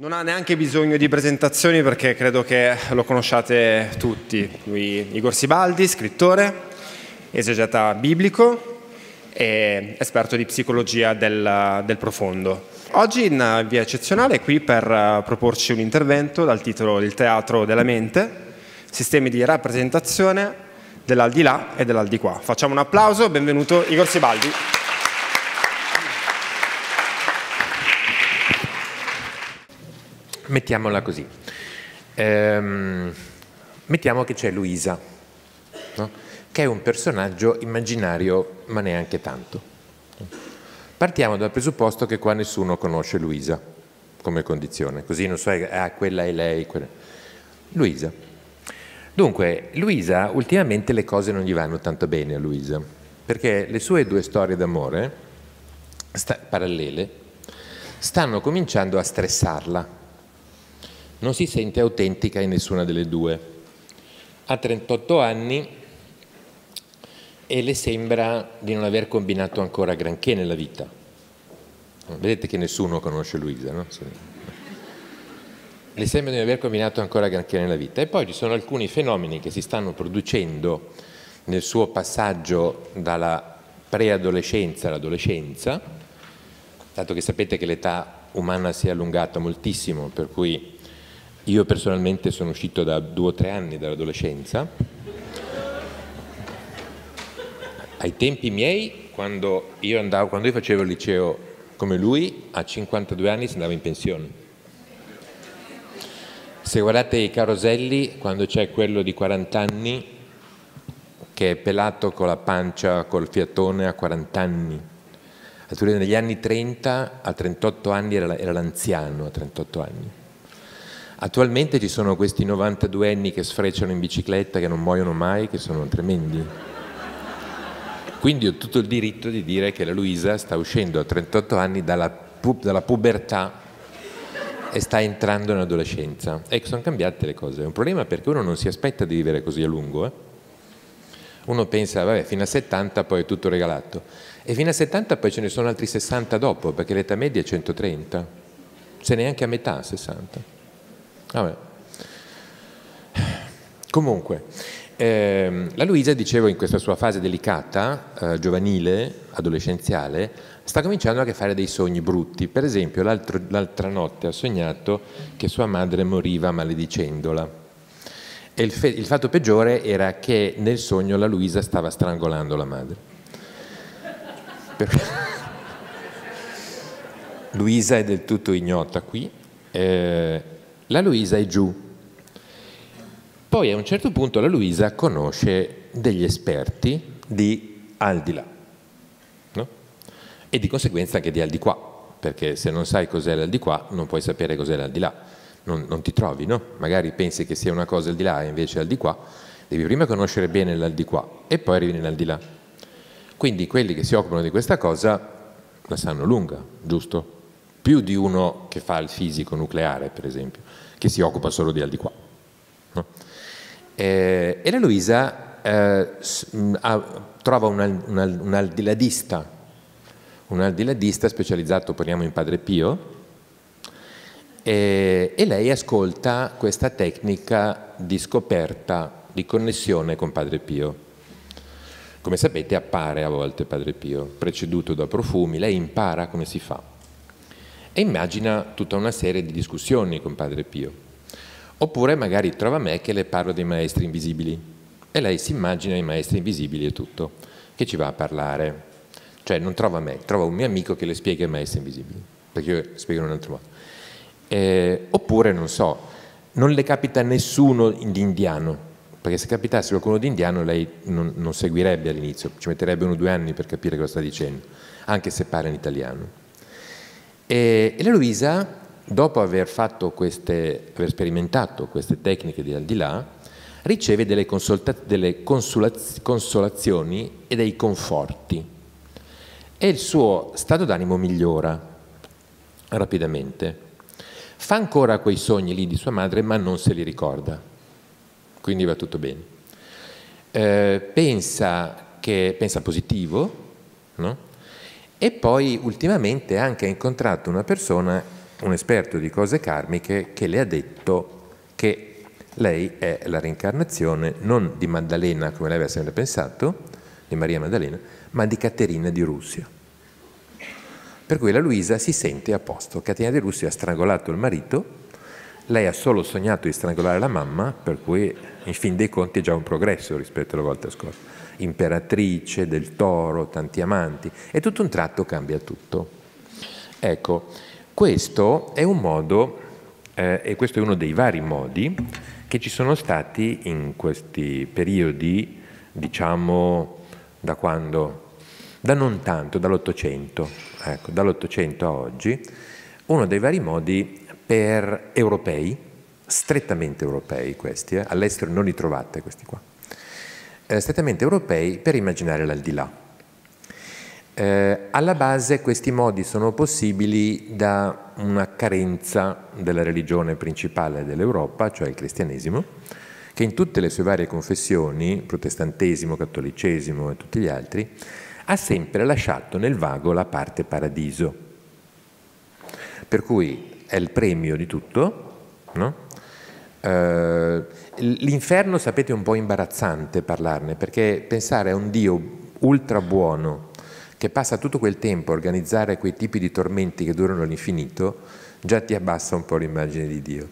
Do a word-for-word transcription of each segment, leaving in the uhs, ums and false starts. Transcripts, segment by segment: Non ha neanche bisogno di presentazioni perché credo che lo conosciate tutti. Lui, Igor Sibaldi, scrittore, esegeta biblico e esperto di psicologia del, del profondo. Oggi in via eccezionale è qui per proporci un intervento dal titolo Il teatro della mente, sistemi di rappresentazione dell'aldilà e dell'aldiquà. Facciamo un applauso, benvenuto Igor Sibaldi. Mettiamola così, ehm, mettiamo che c'è Luisa, no? Che è un personaggio immaginario ma neanche tanto. Partiamo dal presupposto che qua nessuno conosce Luisa come condizione, così non so, ah, quella è lei, quella. Luisa. Dunque, Luisa, ultimamente le cose non gli vanno tanto bene a Luisa, perché le sue due storie d'amore sta- parallele stanno cominciando a stressarla. Non si sente autentica in nessuna delle due. Ha trentotto anni e le sembra di non aver combinato ancora granché nella vita. Vedete che nessuno conosce Luisa, no? Le sembra di non aver combinato ancora granché nella vita. E poi ci sono alcuni fenomeni che si stanno producendo nel suo passaggio dalla preadolescenza all'adolescenza, dato che sapete che l'età umana si è allungata moltissimo, per cui io personalmente sono uscito da due o tre anni dall'adolescenza. Ai tempi miei, quando io, andavo, quando io facevo il liceo come lui, a cinquantadue anni si andava in pensione. Se guardate i caroselli, quando c'è quello di quaranta anni, che è pelato con la pancia, col fiatone a quaranta anni. Negli anni trenta, a trentotto anni, era, era l'anziano a trentotto anni. Attualmente ci sono questi novantaduenni che sfrecciano in bicicletta, che non muoiono mai, che sono tremendi. Quindi ho tutto il diritto di dire che la Luisa sta uscendo a trentotto anni dalla, pu dalla pubertà e sta entrando in adolescenza. Ecco, sono cambiate le cose. È un problema perché uno non si aspetta di vivere così a lungo. Eh? Uno pensa, vabbè, fino a settanta poi è tutto regalato. E fino a settanta poi ce ne sono altri sessanta dopo, perché l'età media è centotrenta. Se neanche a metà, sessanta. Vabbè. Comunque, ehm, la Luisa, dicevo, in questa sua fase delicata, eh, giovanile, adolescenziale, sta cominciando anche a fare dei sogni brutti. Per esempio, l'altra notte ha sognato che sua madre moriva maledicendola. E il, il fatto peggiore era che nel sogno la Luisa stava strangolando la madre. Perché Luisa è del tutto ignota qui. Eh, La Luisa è giù. Poi a un certo punto la Luisa conosce degli esperti di aldilà, no? E di conseguenza anche di aldiquà, perché se non sai cos'è l'aldiquà non puoi sapere cos'è l'aldilà, non, non ti trovi, no? Magari pensi che sia una cosa al di là e invece al di qua. Devi prima conoscere bene l'aldiquà e poi arrivi nell'aldilà. Quindi quelli che si occupano di questa cosa la sanno lunga, giusto? Più di uno che fa il fisico nucleare, per esempio, che si occupa solo di aldiquà. No? Eh, e la Luisa eh, ha, trova un, un, un aldiladista, un aldiladista specializzato, parliamo in Padre Pio, eh, e lei ascolta questa tecnica di scoperta, di connessione con Padre Pio. Come sapete appare a volte Padre Pio, preceduto da profumi, lei impara come si fa. E immagina tutta una serie di discussioni con Padre Pio. Oppure magari trova me che le parlo dei maestri invisibili e lei si immagina i maestri invisibili e tutto, che ci va a parlare. Cioè non trova me, trova un mio amico che le spiega i maestri invisibili, perché io spiego in un altro modo. Eh, oppure, non so, non le capita nessuno di indiano, perché se capitasse qualcuno di indiano lei non, non seguirebbe all'inizio, ci metterebbe uno o due anni per capire cosa sta dicendo, anche se parla in italiano. E la Luisa, dopo aver, fatto queste, aver sperimentato queste tecniche di aldilà, riceve delle, delle consolazioni e dei conforti e il suo stato d'animo migliora rapidamente. Fa ancora quei sogni lì di sua madre, ma non se li ricorda, quindi va tutto bene. Eh, pensa, che, pensa positivo, no? E poi ultimamente ha anche incontrato una persona un esperto di cose karmiche che le ha detto che lei è la reincarnazione non di Maddalena, come lei aveva sempre pensato, di Maria Maddalena, ma di Caterina di Russia. Per cui la Luisa si sente a posto. Caterina di Russia ha strangolato il marito, lei ha solo sognato di strangolare la mamma, per cui in fin dei conti è già un progresso rispetto alla volta scorsa. Imperatrice del Toro, tanti amanti, e tutto un tratto cambia tutto. Ecco, questo è un modo, eh, e questo è uno dei vari modi che ci sono stati in questi periodi, diciamo, da quando? Da non tanto, dall'Ottocento, ecco, dall'Ottocento a oggi, uno dei vari modi per europei, strettamente europei questi, eh, all'estero non li trovate questi qua, eh, strettamente europei per immaginare l'aldilà. Eh, alla base questi modi sono possibili da una carenza della religione principale dell'Europa, cioè il cristianesimo, che in tutte le sue varie confessioni, protestantesimo, cattolicesimo e tutti gli altri, ha sempre lasciato nel vago la parte paradiso. Per cui è il premio di tutto, no? Eh, l'inferno, sapete, è un po' imbarazzante parlarne, perché pensare a un Dio ultra buono che passa tutto quel tempo a organizzare quei tipi di tormenti che durano all'infinito, già ti abbassa un po' l'immagine di Dio.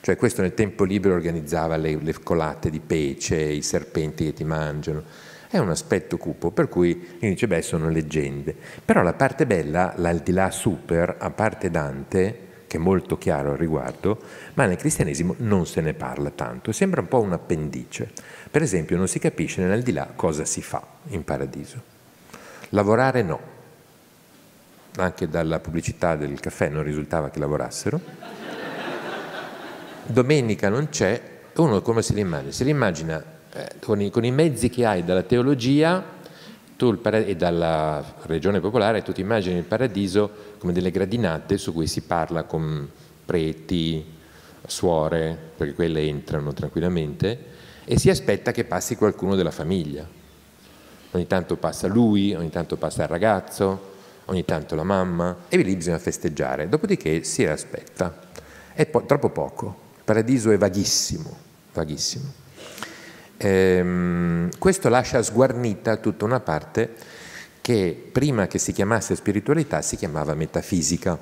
Cioè questo nel tempo libero organizzava le, le colate di pece, i serpenti che ti mangiano. È un aspetto cupo, per cui mi dice, beh, sono leggende. Però la parte bella, l'aldilà super, a parte Dante, che è molto chiaro al riguardo, ma nel cristianesimo non se ne parla tanto, sembra un po' un appendice. Per esempio non si capisce nell'aldilà cosa si fa in paradiso. Lavorare no. Anche dalla pubblicità del caffè non risultava che lavorassero. Domenica non c'è, uno come se l'immagina? Se l'immagina eh, con, con i mezzi che hai dalla teologia tu il e dalla religione popolare, tu ti immagini il paradiso come delle gradinate su cui si parla con preti, suore, perché quelle entrano tranquillamente, e si aspetta che passi qualcuno della famiglia. Ogni tanto passa lui, ogni tanto passa il ragazzo, ogni tanto la mamma, e lì bisogna festeggiare, dopodiché si aspetta. È po troppo poco. Il paradiso è vaghissimo, vaghissimo. Ehm, questo lascia sguarnita tutta una parte che prima che si chiamasse spiritualità si chiamava metafisica.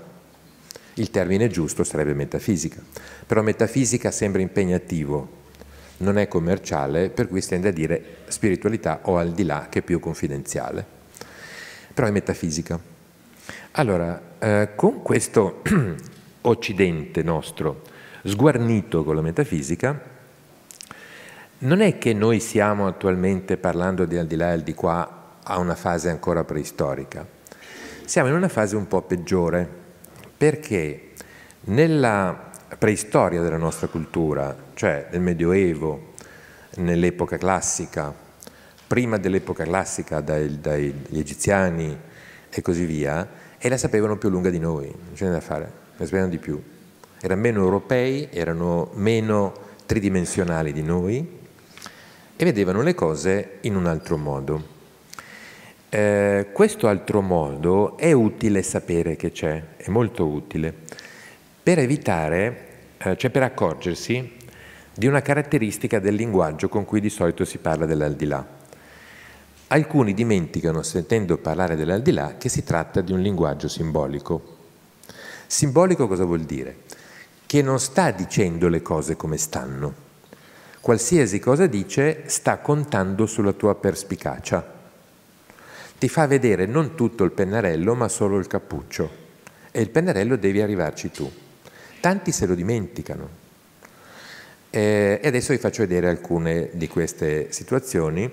Il termine giusto sarebbe metafisica, però metafisica sembra impegnativo, non è commerciale, per cui si tende a dire spiritualità o al di là, che è più confidenziale, però è metafisica. Allora, eh, con questo occidente nostro sguarnito con la metafisica, non è che noi siamo attualmente, parlando di al di là e al di qua, a una fase ancora preistorica. Siamo in una fase un po' peggiore, perché nella preistoria della nostra cultura, cioè nel Medioevo, nell'epoca classica, prima dell'epoca classica dai, dagli egiziani e così via, e la sapevano più lunga di noi, non c'è niente da fare, la sapevano di più. Erano meno europei, erano meno tridimensionali di noi e vedevano le cose in un altro modo. Eh, questo altro modo è utile sapere che c'è, è molto utile, per evitare, eh, cioè per accorgersi di una caratteristica del linguaggio con cui di solito si parla dell'aldilà. Alcuni dimenticano, sentendo parlare dell'aldilà, che si tratta di un linguaggio simbolico. Simbolico cosa vuol dire? Che non sta dicendo le cose come stanno. Qualsiasi cosa dice sta contando sulla tua perspicacia. Ti fa vedere non tutto il pennarello ma solo il cappuccio, e il pennarello devi arrivarci tu. Tanti se lo dimenticano. Eh, e adesso vi faccio vedere alcune di queste situazioni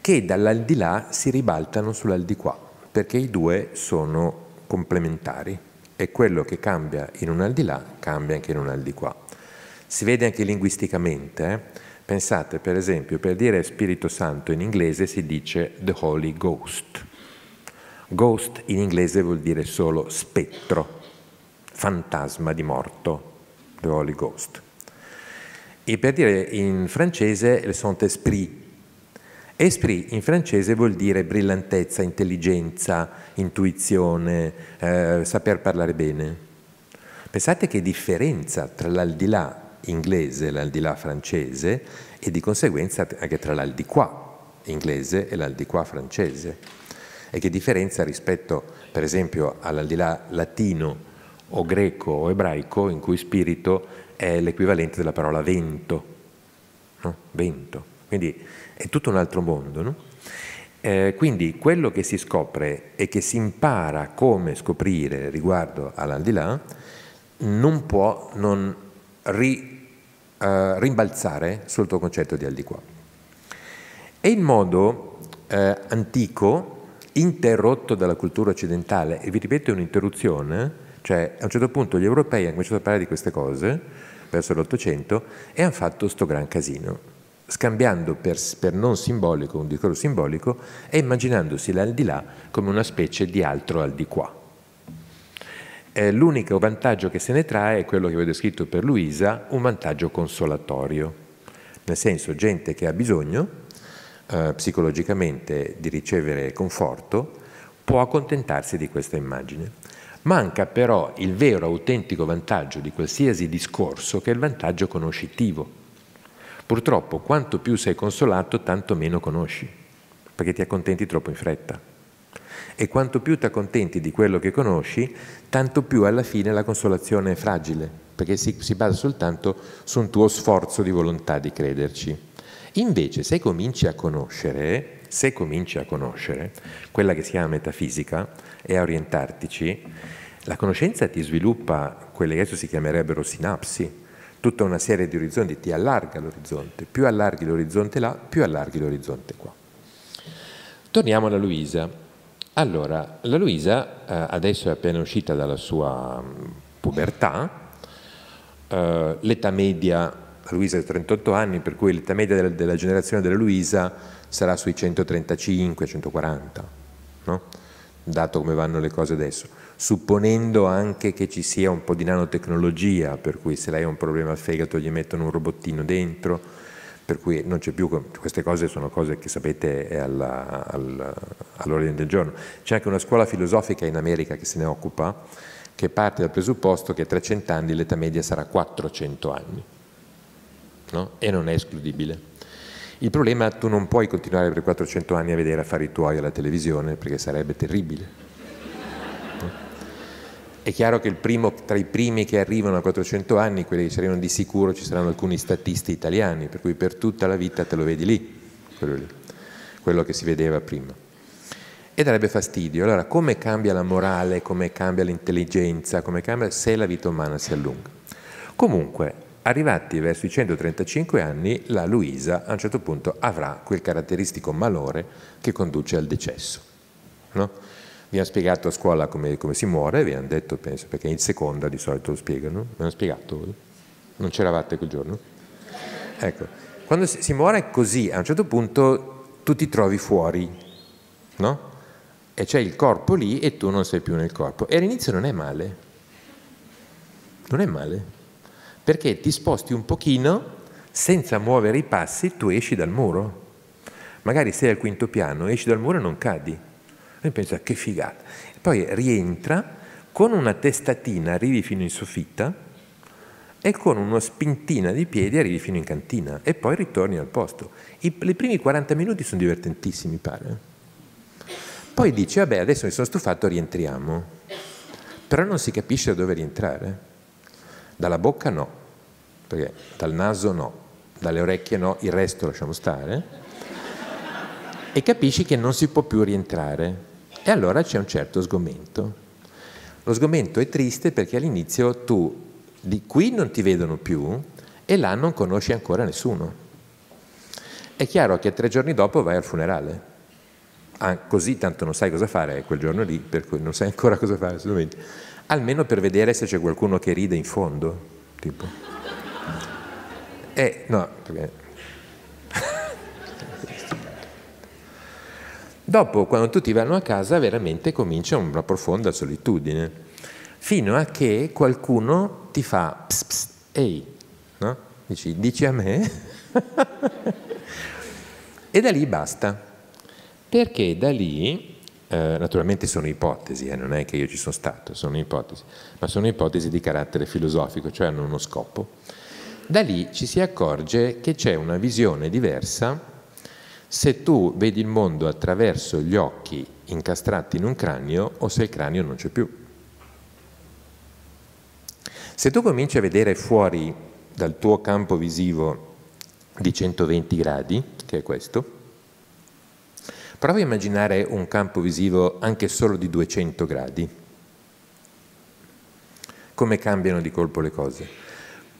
che dall'aldilà si ribaltano sull'aldiquà, perché i due sono complementari. E quello che cambia in un al di là cambia anche in un al di qua. Si vede anche linguisticamente. Eh? Pensate, per esempio, per dire Spirito Santo in inglese si dice the Holy Ghost. Ghost in inglese vuol dire solo spettro, fantasma di morto, the Holy Ghost. E per dire in francese le sont esprits. Esprit in francese vuol dire brillantezza, intelligenza, intuizione, eh, saper parlare bene. Pensate che differenza tra l'aldilà inglese e l'aldilà francese e di conseguenza anche tra l'aldiquà inglese e l'aldiquà francese. E che differenza rispetto, per esempio, all'aldilà latino o greco o ebraico, in cui spirito è l'equivalente della parola vento, no? Vento. Quindi è tutto un altro mondo, no? Eh, quindi quello che si scopre e che si impara come scoprire riguardo all'aldilà non può non ri, eh, rimbalzare sul tuo concetto di al di qua. E il modo eh, antico, interrotto dalla cultura occidentale, e vi ripeto è un'interruzione, cioè a un certo punto gli europei hanno cominciato a parlare di queste cose, verso l'Ottocento, e hanno fatto sto gran casino, scambiando per, per non simbolico un discorso simbolico e immaginandosi l'aldilà come una specie di altro al di qua. Eh, l'unico vantaggio che se ne trae è quello che vi ho descritto per Luisa, un vantaggio consolatorio, nel senso gente che ha bisogno eh, psicologicamente di ricevere conforto può accontentarsi di questa immagine. Manca però il vero autentico vantaggio di qualsiasi discorso, che è il vantaggio conoscitivo. Purtroppo, quanto più sei consolato, tanto meno conosci, perché ti accontenti troppo in fretta. E quanto più ti accontenti di quello che conosci, tanto più alla fine la consolazione è fragile, perché si, si basa soltanto su un tuo sforzo di volontà di crederci. Invece, se cominci a conoscere, se cominci a conoscere, quella che si chiama metafisica, e a orientartici, la conoscenza ti sviluppa quelle che adesso si chiamerebbero sinapsi, tutta una serie di orizzonti, ti allarga l'orizzonte, più allarghi l'orizzonte là, più allarghi l'orizzonte qua. Torniamo alla Luisa. Allora, la Luisa eh, adesso è appena uscita dalla sua mh, pubertà, eh, l'età media, la Luisa ha trentotto anni, per cui l'età media della, della generazione della Luisa sarà sui centotrentacinque centoquaranta, no? Dato come vanno le cose adesso, supponendo anche che ci sia un po' di nanotecnologia, per cui se lei ha un problema al fegato gli mettono un robottino dentro, per cui non c'è più, queste cose sono cose che sapete è alla, alla, all'ordine del giorno. C'è anche una scuola filosofica in America che se ne occupa, che parte dal presupposto che tra cent'anni l'età media sarà quattrocento anni, no? E non è escludibile. Il problema è che tu non puoi continuare per quattrocento anni a vedere affari tuoi alla televisione, perché sarebbe terribile. È chiaro che il primo, tra i primi che arrivano a quattrocento anni, quelli che ci arrivano di sicuro, ci saranno alcuni statisti italiani, per cui per tutta la vita te lo vedi lì, quello, lì, quello che si vedeva prima. E darebbe fastidio. Allora, come cambia la morale, come cambia l'intelligenza, come cambia se la vita umana si allunga? Comunque, arrivati verso i centotrentacinque anni, la Luisa a un certo punto avrà quel caratteristico malore che conduce al decesso. No? Vi hanno spiegato a scuola come, come si muore, vi hanno detto, penso, perché in seconda di solito lo spiegano. Vi hanno spiegato? Non c'eravate quel giorno? Ecco, quando si, si muore così, a un certo punto tu ti trovi fuori, no? E c'è il corpo lì e tu non sei più nel corpo. E all'inizio non è male, non è male. Perché ti sposti un pochino, senza muovere i passi, tu esci dal muro. Magari sei al quinto piano, esci dal muro e non cadi. E pensa, che figata. Poi rientra, con una testatina arrivi fino in soffitta e con una spintina di piedi arrivi fino in cantina e poi ritorni al posto. I, I primi quaranta minuti sono divertentissimi, pare. Poi dici, vabbè, adesso mi sono stufato, rientriamo. Però non si capisce da dove rientrare. Dalla bocca no, perché dal naso no, dalle orecchie no, il resto lasciamo stare, e capisci che non si può più rientrare. E allora c'è un certo sgomento. Lo sgomento è triste perché all'inizio tu di qui non ti vedono più e là non conosci ancora nessuno. È chiaro che tre giorni dopo vai al funerale. Ah, così tanto non sai cosa fare quel giorno lì, per cui non sai ancora cosa fare assolutamente. Almeno per vedere se c'è qualcuno che ride in fondo, tipo. Eh, no, perché... Dopo, quando tutti vanno a casa, veramente comincia una profonda solitudine, fino a che qualcuno ti fa pss, pss, ehi, no? Dici, dici a me? E da lì basta, perché da lì eh, naturalmente sono ipotesi, eh, non è che io ci sono stato, sono ipotesi, ma sono ipotesi di carattere filosofico, cioè hanno uno scopo. Da lì ci si accorge che c'è una visione diversa se tu vedi il mondo attraverso gli occhi incastrati in un cranio o se il cranio non c'è più. Se tu cominci a vedere fuori dal tuo campo visivo di centoventi gradi, che è questo, prova a immaginare un campo visivo anche solo di duecento gradi. Come cambiano di colpo le cose?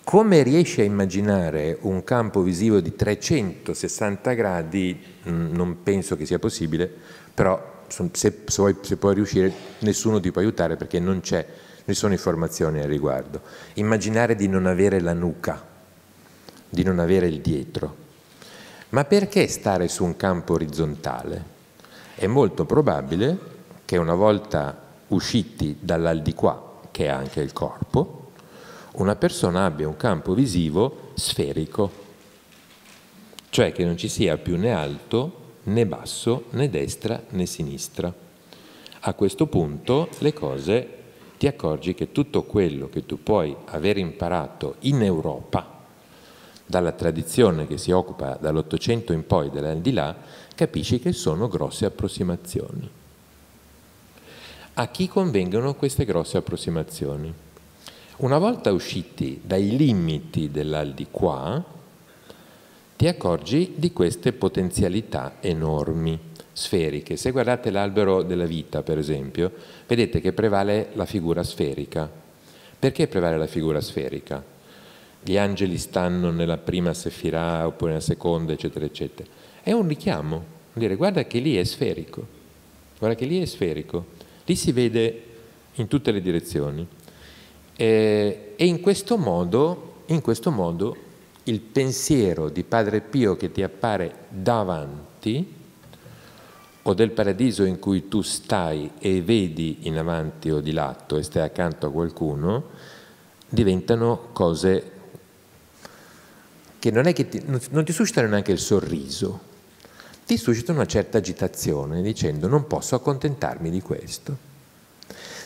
Come riesci a immaginare un campo visivo di trecentosessanta gradi? Non penso che sia possibile, però se, se puoi riuscire nessuno ti può aiutare perché non c'è, non ci sono informazioni al riguardo. Immaginare di non avere la nuca, di non avere il dietro. Ma perché stare su un campo orizzontale? È molto probabile che una volta usciti dall'aldiquà, che è anche il corpo, una persona abbia un campo visivo sferico, cioè che non ci sia più né alto, né basso, né destra, né sinistra. A questo punto le cose ti accorgi che tutto quello che tu puoi aver imparato in Europa dalla tradizione che si occupa dall'Ottocento in poi, dall'aldilà, capisci che sono grosse approssimazioni. A chi convengono queste grosse approssimazioni? Una volta usciti dai limiti dell'aldiquà, ti accorgi di queste potenzialità enormi, sferiche. Se guardate l'albero della vita, per esempio, vedete che prevale la figura sferica. Perché prevale la figura sferica? Gli angeli stanno nella prima sefirà oppure nella seconda, eccetera, eccetera. È un richiamo, dire guarda che lì è sferico, guarda che lì è sferico, lì si vede in tutte le direzioni. E, e in, questo modo, in questo modo il pensiero di Padre Pio che ti appare davanti o del paradiso in cui tu stai e vedi in avanti o di lato e stai accanto a qualcuno, diventano cose che non è che ti, non ti suscitano neanche il sorriso, ti suscitano una certa agitazione dicendo non posso accontentarmi di questo.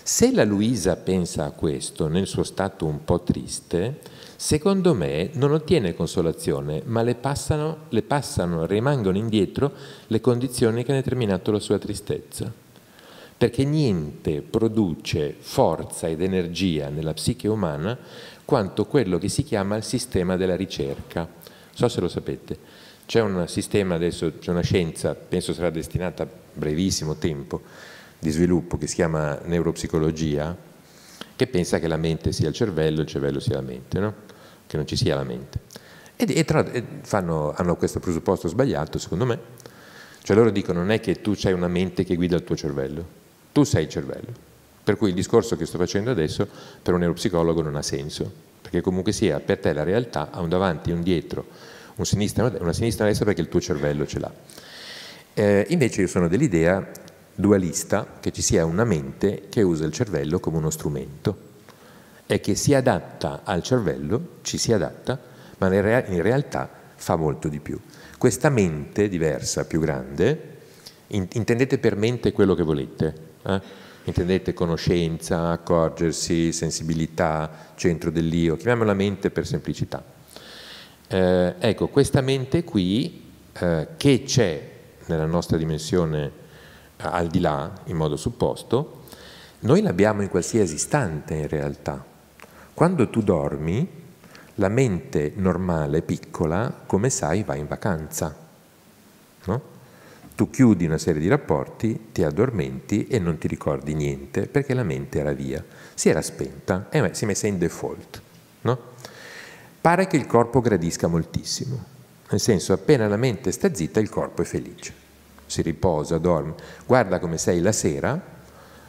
Se la Luisa pensa a questo nel suo stato un po' triste, secondo me non ottiene consolazione, ma le passano, le passano, rimangono indietro le condizioni che hanno determinato la sua tristezza. Perché niente produce forza ed energia nella psiche umana quanto quello che si chiama il sistema della ricerca. Non so se lo sapete, c'è un sistema adesso, c'è una scienza, penso sarà destinata a brevissimo tempo, di sviluppo che si chiama neuropsicologia, che pensa che la mente sia il cervello, il cervello sia la mente, no? Che non ci sia la mente. E, e, tra, e fanno, hanno questo presupposto sbagliato, secondo me, cioè loro dicono non è che tu c'hai una mente che guida il tuo cervello, tu sei il cervello. Per cui il discorso che sto facendo adesso per un neuropsicologo non ha senso, perché comunque sia per te la realtà ha un davanti, un dietro, un sinistra, una sinistra e una destra perché il tuo cervello ce l'ha. Eh, invece io sono dell'idea dualista che ci sia una mente che usa il cervello come uno strumento e che si adatta al cervello, ci si adatta, ma in realtà fa molto di più. Questa mente diversa, più grande, intendete per mente quello che volete, eh? Intendete conoscenza, accorgersi, sensibilità, centro dell'io, chiamiamola mente per semplicità. Eh, ecco, questa mente qui eh, che c'è nella nostra dimensione eh, al di là, in modo supposto, noi l'abbiamo in qualsiasi istante in realtà. Quando tu dormi, la mente normale, piccola, come sai, va in vacanza, no? Tu chiudi una serie di rapporti, ti addormenti e non ti ricordi niente perché la mente era via, si era spenta e si è messa in default, no? Pare che il corpo gradisca moltissimo, nel senso appena la mente sta zitta il corpo è felice, si riposa, dorme, guarda come sei la sera,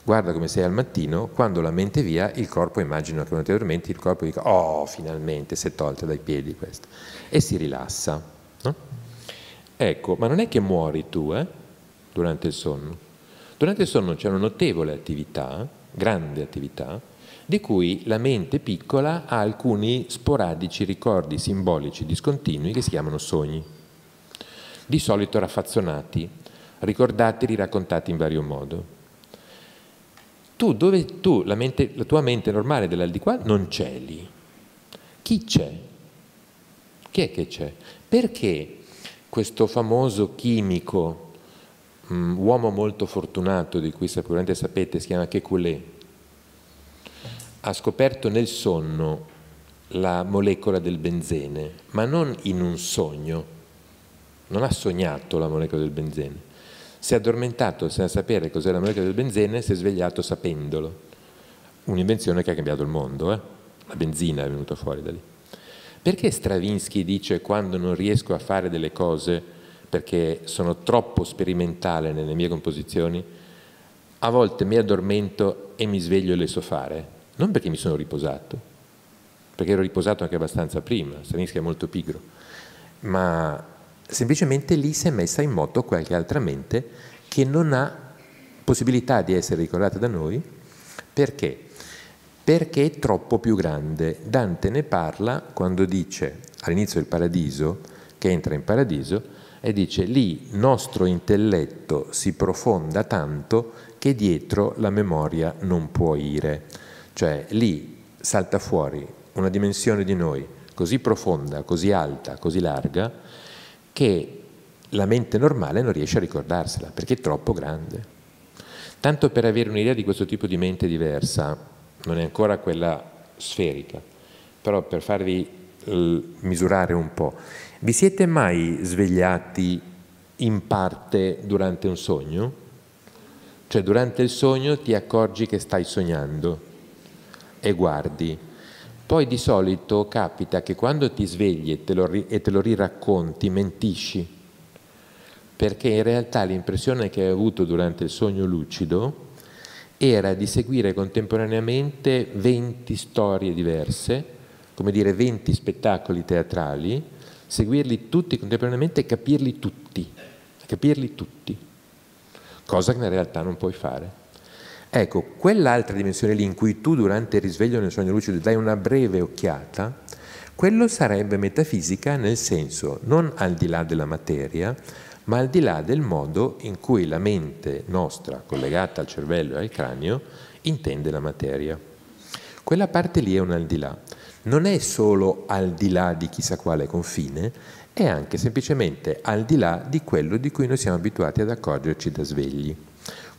guarda come sei al mattino, quando la mente è via il corpo, immagino che quando ti addormenti il corpo dica oh finalmente si è tolta dai piedi questa e si rilassa, no? Ecco, ma non è che muori tu eh, durante il sonno. Durante il sonno c'è una notevole attività, grande attività, di cui la mente piccola ha alcuni sporadici ricordi simbolici discontinui che si chiamano sogni, di solito raffazzonati. ricordateli raccontati in vario modo. Tu, dove tu, la, mente, la tua mente normale dell'aldiquà non c'è lì. Chi c'è? Chi è che c'è? Perché questo famoso chimico, um, uomo molto fortunato, di cui sicuramente sapete, si chiama Kekulé, ha scoperto nel sonno la molecola del benzene, ma non in un sogno. Non ha sognato la molecola del benzene. Si è addormentato senza sapere cos'è la molecola del benzene e si è svegliato sapendolo. Un'invenzione che ha cambiato il mondo. Eh? La benzina è venuta fuori da lì. Perché Stravinsky dice: quando non riesco a fare delle cose perché sono troppo sperimentale nelle mie composizioni, a volte mi addormento e mi sveglio e le so fare? Non perché mi sono riposato, perché ero riposato anche abbastanza prima, Stravinsky è molto pigro, ma semplicemente lì si è messa in moto qualche altra mente che non ha possibilità di essere ricordata da noi. Perché? Perché è troppo più grande. Dante ne parla quando dice all'inizio del paradiso, che entra in paradiso, e dice: lì nostro intelletto si profonda tanto che dietro la memoria non può ire. Cioè lì salta fuori una dimensione di noi così profonda, così alta, così larga, che la mente normale non riesce a ricordarsela, perché è troppo grande. Tanto per avere un'idea di questo tipo di mente diversa, non è ancora quella sferica, però per farvi eh, misurare un po', vi siete mai svegliati in parte durante un sogno? Cioè durante il sogno ti accorgi che stai sognando e guardi. Poi di solito capita che quando ti svegli e te lo, ri e te lo riracconti, mentisci, perché in realtà l'impressione che hai avuto durante il sogno lucido era di seguire contemporaneamente venti storie diverse, come dire venti spettacoli teatrali, seguirli tutti contemporaneamente e capirli tutti, capirli tutti, cosa che in realtà non puoi fare. Ecco, quell'altra dimensione lì in cui tu durante il risveglio nel sogno lucido dai una breve occhiata, quello sarebbe metafisica, nel senso non al di là della materia, ma al di là del modo in cui la mente nostra, collegata al cervello e al cranio, intende la materia. Quella parte lì è un al di là. Non è solo al di là di chissà quale confine, è anche semplicemente al di là di quello di cui noi siamo abituati ad accorgerci da svegli.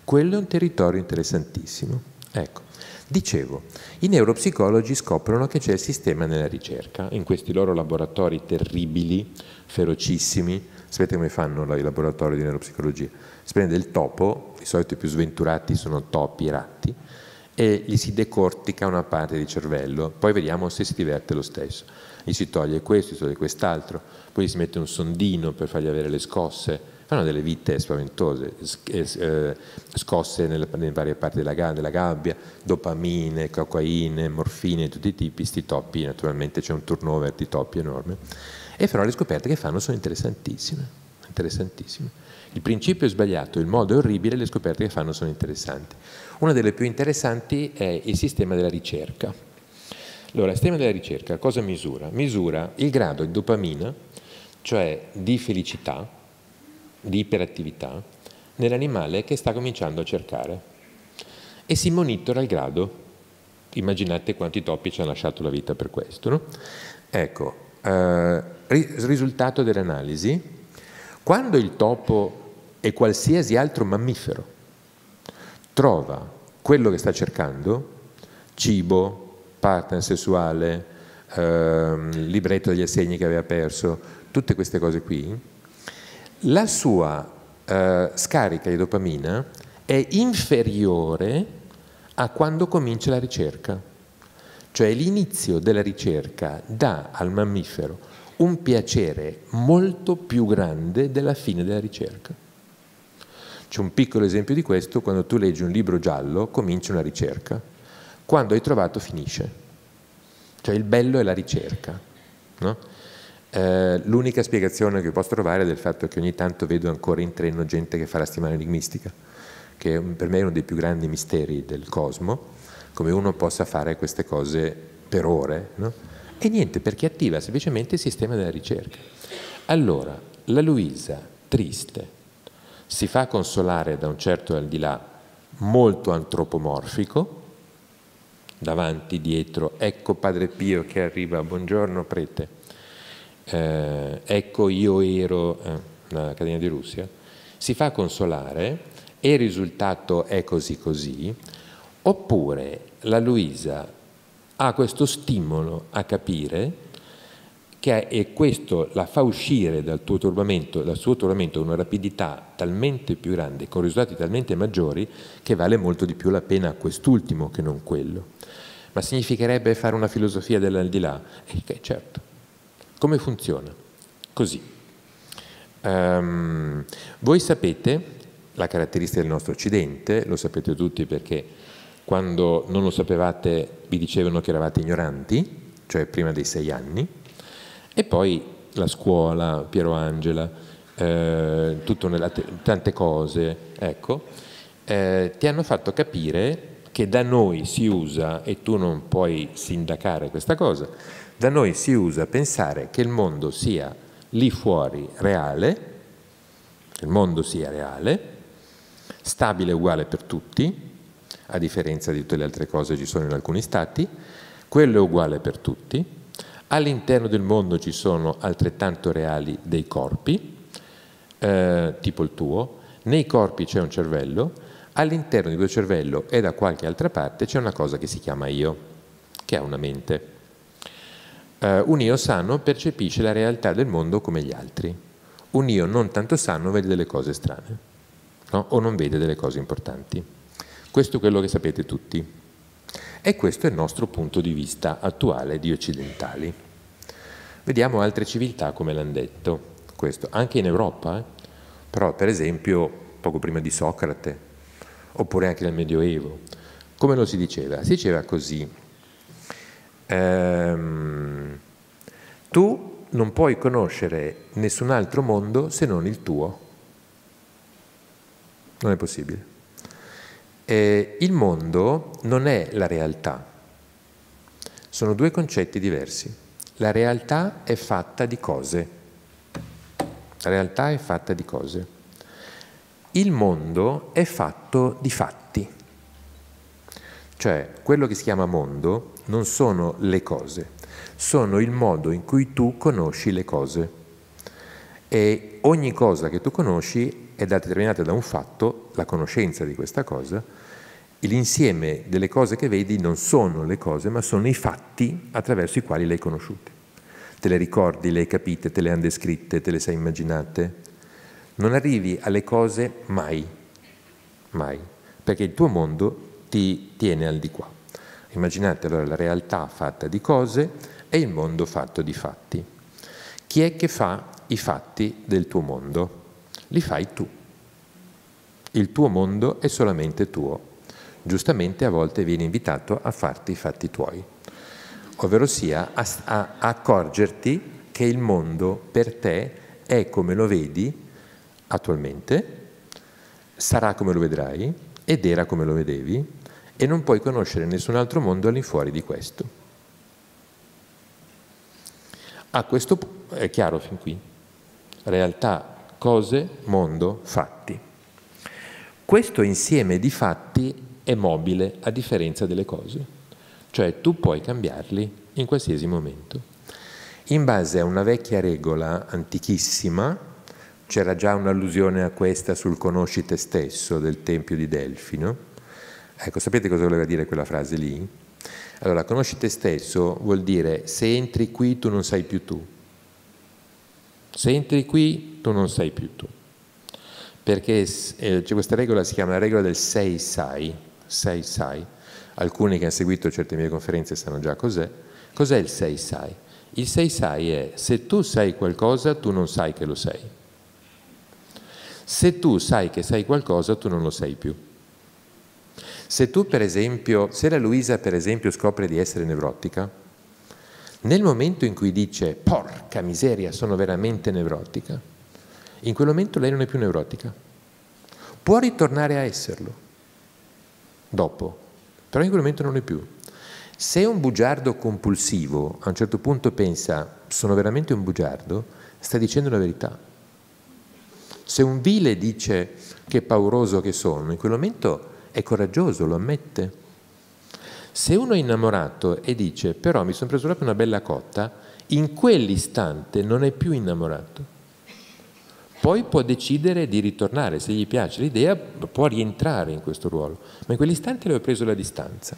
Quello è un territorio interessantissimo. Ecco, dicevo, i neuropsicologi scoprono che c'è il sistema nella ricerca, in questi loro laboratori terribili, ferocissimi. Sapete come fanno i laboratori di neuropsicologia? Si prende il topo, di solito i più sventurati sono topi e ratti, e gli si decortica una parte di cervello, poi vediamo se si diverte lo stesso. Gli si toglie questo, si toglie quest'altro, poi gli si mette un sondino per fargli avere le scosse. Fanno delle vite spaventose, scosse nelle varie parti della gabbia, dopamine, cocaine, morfine, tutti i tipi, sti topi, naturalmente c'è un turnover di topi enorme, e però le scoperte che fanno sono interessantissime, interessantissime. Il principio è sbagliato, il modo è orribile, le scoperte che fanno sono interessanti. Una delle più interessanti è il sistema della ricerca. Allora, il sistema della ricerca cosa misura? Misura il grado di dopamina, cioè di felicità, di iperattività nell'animale che sta cominciando a cercare, e si monitora il grado. Immaginate quanti topi ci hanno lasciato la vita per questo, no? Ecco, eh, risultato dell'analisi: quando il topo e qualsiasi altro mammifero trova quello che sta cercando, cibo, partner sessuale, eh, libretto degli assegni che aveva perso, tutte queste cose qui, la sua eh, scarica di dopamina è inferiore a quando comincia la ricerca. Cioè l'inizio della ricerca dà al mammifero un piacere molto più grande della fine della ricerca. C'è un piccolo esempio di questo: quando tu leggi un libro giallo comincia una ricerca, quando hai trovato finisce. Cioè il bello è la ricerca, no? Eh, l'unica spiegazione che posso trovare è del fatto che ogni tanto vedo ancora in treno gente che fa la settimana enigmistica, che per me è uno dei più grandi misteri del cosmo, come uno possa fare queste cose per ore, no? E niente, perché attiva semplicemente il sistema della ricerca. Allora, la Luisa, triste, si fa consolare da un certo al di là molto antropomorfico, davanti, dietro, ecco Padre Pio che arriva, buongiorno prete, eh, ecco io ero, eh, la Caterina di Russia, si fa consolare e il risultato è così così, oppure la Luisa ha questo stimolo a capire che è, e questo la fa uscire dal, tuo turbamento, dal suo turbamento con una rapidità talmente più grande, con risultati talmente maggiori, che vale molto di più la pena quest'ultimo che non quello. Ma significherebbe fare una filosofia dell'aldilà? Eh, certo. Come funziona? Così. Um, voi sapete la caratteristica del nostro Occidente, lo sapete tutti perché quando non lo sapevate vi dicevano che eravate ignoranti, cioè prima dei sei anni, e poi la scuola, Piero Angela, eh, tutto nella, tante cose, ecco, eh, ti hanno fatto capire che da noi si usa, e tu non puoi sindacare questa cosa, da noi si usa pensare che il mondo sia lì fuori reale, il mondo sia reale, stabile e uguale per tutti, a differenza di tutte le altre cose che ci sono in alcuni stati, quello è uguale per tutti, all'interno del mondo ci sono altrettanto reali dei corpi, eh, tipo il tuo, nei corpi c'è un cervello, all'interno di quel cervello e da qualche altra parte c'è una cosa che si chiama io, che ha una mente. Eh, un io sano percepisce la realtà del mondo come gli altri, un io non tanto sano vede delle cose strane. No? O non vede delle cose importanti. Questo è quello che sapete tutti e questo è il nostro punto di vista attuale di occidentali. Vediamo altre civiltà come l'hanno detto questo, anche in Europa, eh? Però per esempio poco prima di Socrate oppure anche nel Medioevo come lo si diceva? Si diceva così, ehm, tu non puoi conoscere nessun altro mondo se non il tuo. Non è possibile. Eh, il mondo non è la realtà. Sono due concetti diversi. La realtà è fatta di cose. La realtà è fatta di cose. Il mondo è fatto di fatti. Cioè, quello che si chiama mondo non sono le cose, sono il modo in cui tu conosci le cose. E ogni cosa che tu conosci è determinata da un fatto, la conoscenza di questa cosa, l'insieme delle cose che vedi non sono le cose, ma sono i fatti attraverso i quali le hai conosciute. Te le ricordi, le hai capite, te le hanno descritte, te le sei immaginate. Non arrivi alle cose mai, mai, perché il tuo mondo ti tiene al di qua. Immaginate allora la realtà fatta di cose e il mondo fatto di fatti. Chi è che fa i fatti del tuo mondo? Li fai tu. Il tuo mondo è solamente tuo. Giustamente a volte vieni invitato a farti i fatti tuoi, ovvero sia a, a accorgerti che il mondo per te è come lo vedi attualmente, sarà come lo vedrai ed era come lo vedevi e non puoi conoscere nessun altro mondo all'infuori di questo. A questo punto è chiaro fin qui. Realtà, cose, mondo, fatti. Questo insieme di fatti è mobile a differenza delle cose, cioè tu puoi cambiarli in qualsiasi momento. In base a una vecchia regola antichissima, c'era già un'allusione a questa sul conosci te stesso del Tempio di Delfi, no? Ecco, sapete cosa voleva dire quella frase lì? Allora, conosci te stesso vuol dire se entri qui tu non sei più tu. Se entri qui, tu non sei più tu. Perché eh, c'è questa regola, si chiama la regola del sei sai, sei sai. Alcuni che hanno seguito certe mie conferenze sanno già cos'è. Cos'è il sei sai? Il sei sai è se tu sai qualcosa, tu non sai che lo sei. Se tu sai che sai qualcosa, tu non lo sei più. Se tu, per esempio, se la Luisa, per esempio, scopre di essere nevrotica, nel momento in cui dice porca miseria sono veramente nevrotica, in quel momento lei non è più nevrotica, può ritornare a esserlo dopo, però in quel momento non è più. Se un bugiardo compulsivo a un certo punto pensa sono veramente un bugiardo, sta dicendo la verità, Se un vile dice che pauroso che sono, in quel momento è coraggioso, lo ammette. Se uno è innamorato e dice però mi sono preso proprio una bella cotta, in quell'istante non è più innamorato. Poi può decidere di ritornare, se gli piace l'idea può rientrare in questo ruolo, ma in quell'istante lui ha preso la distanza.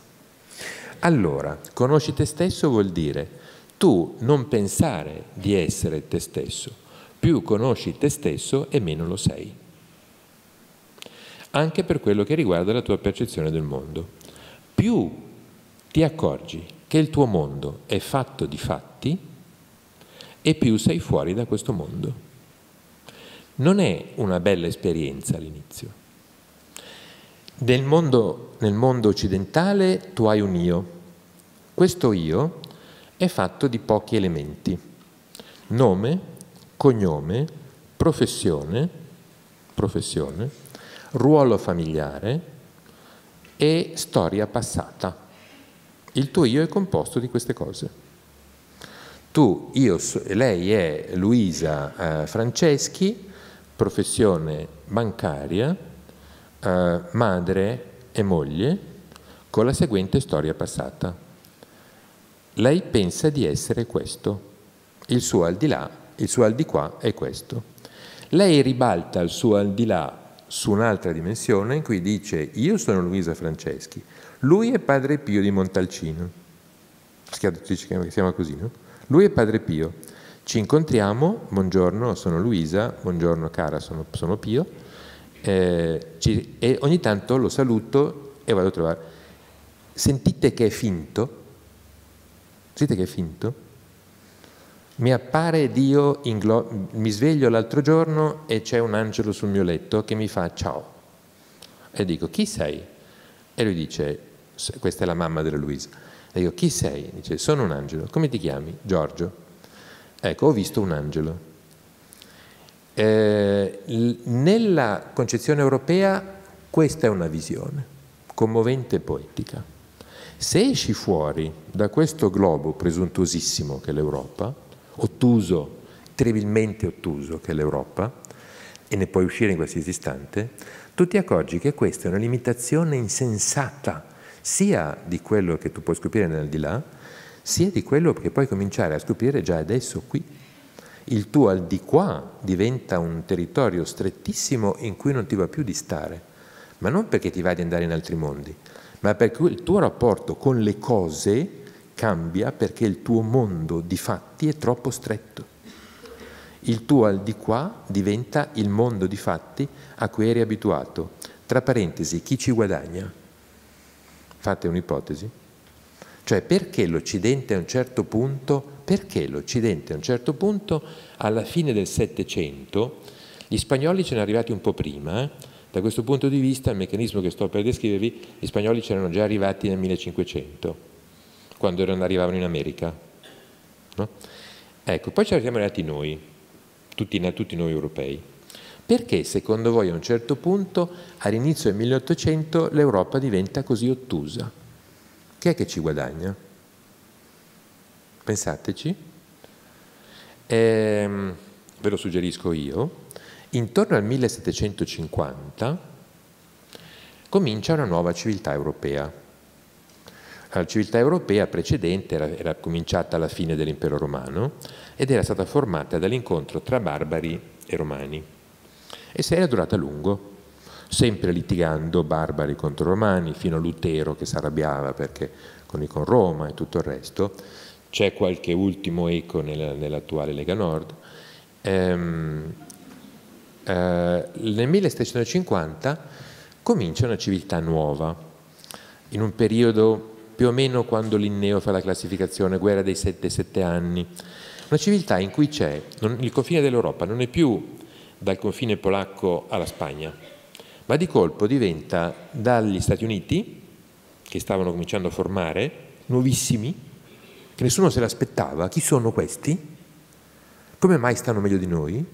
Allora, conosci te stesso vuol dire tu non pensare di essere te stesso, più conosci te stesso e meno lo sei. Anche per quello che riguarda la tua percezione del mondo. Più ti accorgi che il tuo mondo è fatto di fatti e più sei fuori da questo mondo. Non è una bella esperienza all'inizio. Nel mondo, nel mondo occidentale tu hai un io. Questo io è fatto di pochi elementi. Nome, cognome, professione, professione, ruolo familiare e storia passata. Il tuo io è composto di queste cose. Tu, io, lei è Luisa eh, Franceschi, professione bancaria, eh, madre e moglie, con la seguente storia passata. Lei pensa di essere questo, il suo al di là, il suo al di qua è questo. Lei ribalta il suo al di là su un'altra dimensione in cui dice io sono Luisa Franceschi, lui è Padre Pio di Montalcino, si chiama così, no? Lui è Padre Pio. Ci incontriamo, buongiorno, sono Luisa, buongiorno cara, sono, sono Pio, eh, ci, e ogni tanto lo saluto e vado a trovare. Sentite che è finto? Sentite che è finto? Mi appare Dio, in glo- mi sveglio l'altro giorno e c'è un angelo sul mio letto che mi fa ciao. E dico, chi sei? E lui dice, questa è la mamma della Luisa. E dico, chi sei? Dice, sono un angelo. Come ti chiami? Giorgio. Ecco, ho visto un angelo. Eh, nella concezione europea questa è una visione, commovente e poetica. Se esci fuori da questo globo presuntuosissimo che è l'Europa, ottuso, terribilmente ottuso che è l'Europa, e ne puoi uscire in qualsiasi istante, tu ti accorgi che questa è una limitazione insensata, sia di quello che tu puoi scoprire nel di là, sia di quello che puoi cominciare a scoprire già adesso qui. Il tuo al di qua diventa un territorio strettissimo in cui non ti va più di stare, ma non perché ti va di andare in altri mondi, ma perché il tuo rapporto con le cose cambia perché il tuo mondo di fatti è troppo stretto. Il tuo al di qua diventa il mondo di fatti a cui eri abituato. Tra parentesi, chi ci guadagna? Fate un'ipotesi. Cioè perché l'Occidente a un certo punto, perché l'Occidente a un certo punto, alla fine del Settecento, gli spagnoli ce ne sono arrivati un po' prima, eh? Da questo punto di vista il meccanismo che sto per descrivervi, gli spagnoli ce n'erano già arrivati nel millecinquecento, quando erano, arrivavano in America. No? Ecco, poi ci siamo arrivati noi, tutti, tutti noi europei. Perché secondo voi a un certo punto, all'inizio del milleottocento, l'Europa diventa così ottusa? Chi è che ci guadagna? Pensateci. Ehm, ve lo suggerisco io. Intorno al millesettecentocinquanta comincia una nuova civiltà europea. La civiltà europea precedente era, era cominciata alla fine dell'Impero Romano ed era stata formata dall'incontro tra barbari e romani. E se era durata a lungo. Sempre litigando barbari contro romani, fino a Lutero che si arrabbiava perché con Roma e tutto il resto. C'è qualche ultimo eco nell'attuale Lega Nord. Ehm, eh, nel millesettecentocinquanta comincia una civiltà nuova, in un periodo più o meno quando Linneo fa la classificazione, guerra dei sette, sette anni, una civiltà in cui c'è il confine dell'Europa non è più dal confine polacco alla Spagna, ma di colpo diventa dagli Stati Uniti, che stavano cominciando a formare, nuovissimi, che nessuno se l'aspettava, chi sono questi? Come mai stanno meglio di noi?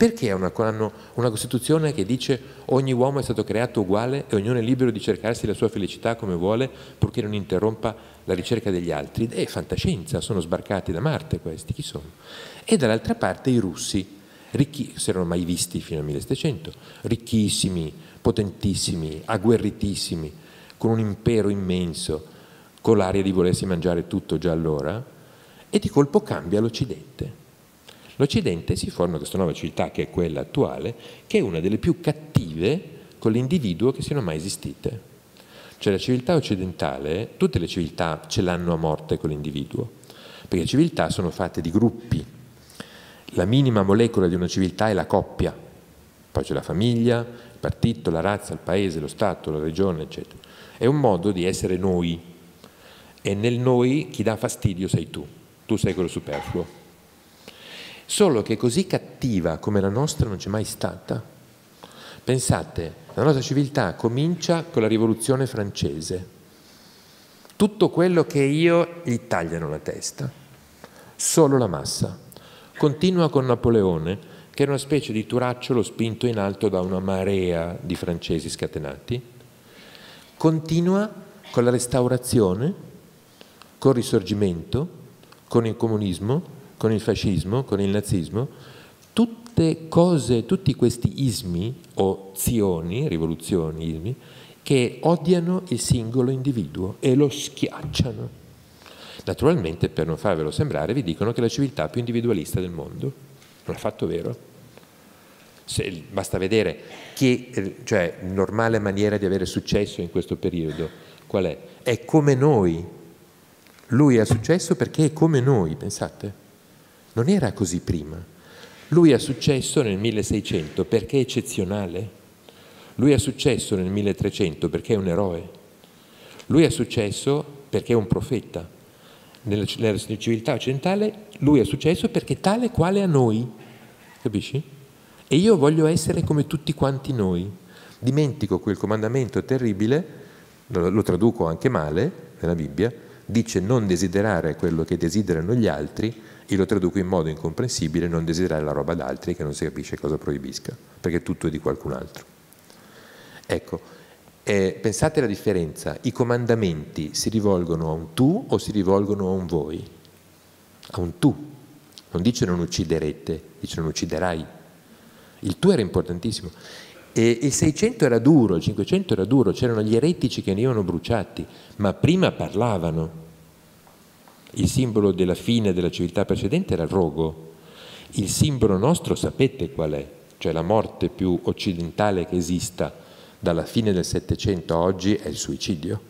Perché hanno una Costituzione che dice ogni uomo è stato creato uguale e ognuno è libero di cercarsi la sua felicità come vuole, purché non interrompa la ricerca degli altri? È fantascienza, sono sbarcati da Marte questi, chi sono? E dall'altra parte i russi, ricchi, se erano mai visti fino al millesettecento, ricchissimi, potentissimi, agguerritissimi, con un impero immenso, con l'aria di volersi mangiare tutto già allora, e di colpo cambia l'Occidente. L'Occidente si forma questa nuova civiltà, che è quella attuale, che è una delle più cattive con l'individuo che siano mai esistite. Cioè la civiltà occidentale, tutte le civiltà ce l'hanno a morte con l'individuo, perché le civiltà sono fatte di gruppi. La minima molecola di una civiltà è la coppia, poi c'è la famiglia, il partito, la razza, il paese, lo Stato, la regione, eccetera. È un modo di essere noi, e nel noi chi dà fastidio sei tu, tu sei quello superfluo. Solo che così cattiva come la nostra non c'è mai stata. Pensate, la nostra civiltà comincia con la rivoluzione francese. Tutto quello che io gli tagliano la testa, solo la massa. Continua con Napoleone, che era una specie di turacciolo spinto in alto da una marea di francesi scatenati. Continua con la restaurazione, col risorgimento, con il comunismo, con il fascismo, con il nazismo. Tutte cose, tutti questi ismi o zioni, rivoluzioni, ismi, che odiano il singolo individuo e lo schiacciano. Naturalmente, per non farvelo sembrare, vi dicono che è la civiltà più individualista del mondo. Non è affatto vero. Se, basta vedere che, cioè, normale maniera di avere successo in questo periodo, qual è? È come noi. Lui ha successo perché è come noi, pensate. Non era così prima. Lui ha successo nel milleseicento perché è eccezionale. Lui ha successo nel milletrecento perché è un eroe. Lui ha successo perché è un profeta. Nella, nella civiltà occidentale lui ha successo perché è tale quale a noi. Capisci? E io voglio essere come tutti quanti noi. Dimentico quel comandamento terribile, lo, lo traduco anche male nella Bibbia, dice non desiderare quello che desiderano gli altri, e lo traduco in modo incomprensibile, non desiderare la roba d'altri che non si capisce cosa proibisca, perché tutto è di qualcun altro. Ecco, eh, pensate alla differenza, i comandamenti si rivolgono a un tu o si rivolgono a un voi? A un tu, non dice non ucciderete, dice non ucciderai. Il tu era importantissimo. E il seicento era duro, il cinquecento era duro, c'erano gli eretici che venivano bruciati, ma prima parlavano. Il simbolo della fine della civiltà precedente era il rogo. Il simbolo nostro sapete qual è, cioè la morte più occidentale che esista dalla fine del Settecento a oggi è il suicidio.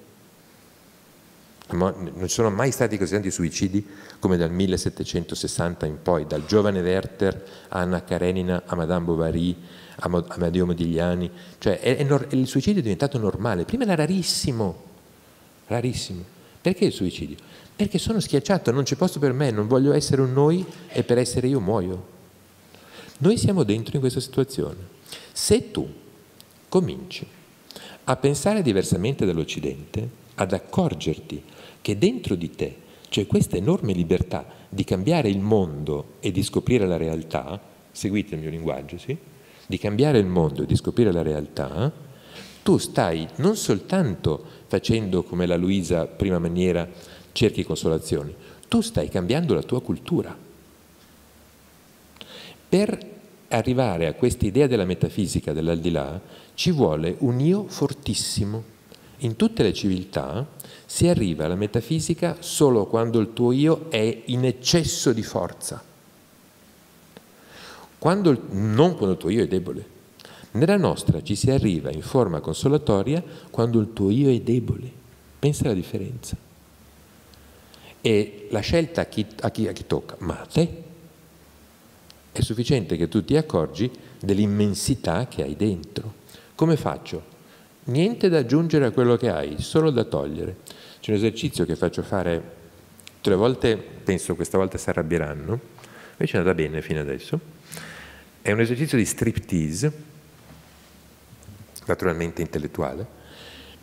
Non ci sono mai stati così tanti suicidi come dal millesettecentosessanta in poi, dal Giovane Werther a Anna Karenina a Madame Bovary a Amedeo Modigliani. Cioè è, è nor- il suicidio è diventato normale, prima era rarissimo, rarissimo. Perché il suicidio? Perché sono schiacciato, non c'è posto per me, non voglio essere un noi e per essere io muoio. Noi siamo dentro in questa situazione. Se tu cominci a pensare diversamente dall'Occidente, ad accorgerti che dentro di te c'è questa enorme libertà di cambiare il mondo e di scoprire la realtà, seguite il mio linguaggio, sì? Di cambiare il mondo e di scoprire la realtà, tu stai non soltanto facendo come la Luisa, prima maniera, cerchi consolazioni, tu stai cambiando la tua cultura. Per arrivare a questa idea della metafisica dell'aldilà ci vuole un io fortissimo. In tutte le civiltà si arriva alla metafisica solo quando il tuo io è in eccesso di forza, quando il, non quando il tuo io è debole. Nella nostra ci si arriva in forma consolatoria quando il tuo io è debole. Pensa alla differenza. E la scelta a chi, a, chi, a chi tocca? Ma a te. È sufficiente che tu ti accorgi dell'immensità che hai dentro. Come faccio? Niente da aggiungere a quello che hai, solo da togliere. C'è un esercizio che faccio fare tre volte, penso questa volta si arrabbieranno, invece è andata bene fino adesso. È un esercizio di striptease, naturalmente intellettuale,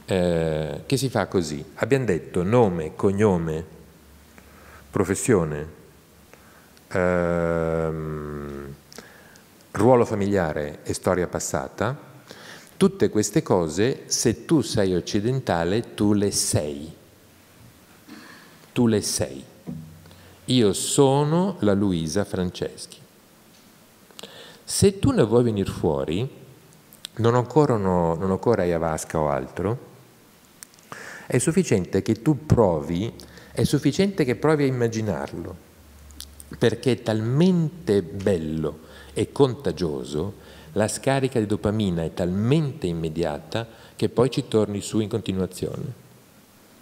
eh, che si fa così. Abbiamo detto nome, cognome, professione, ehm, ruolo familiare e storia passata, tutte queste cose, se tu sei occidentale, tu le sei. Tu le sei. Io sono la Luisa Franceschi. Se tu ne vuoi venire fuori, non occorrono, non occorre ayahuasca o altro, è sufficiente che tu provi, è sufficiente che provi a immaginarlo, perché è talmente bello e contagioso, la scarica di dopamina è talmente immediata che poi ci torni su in continuazione,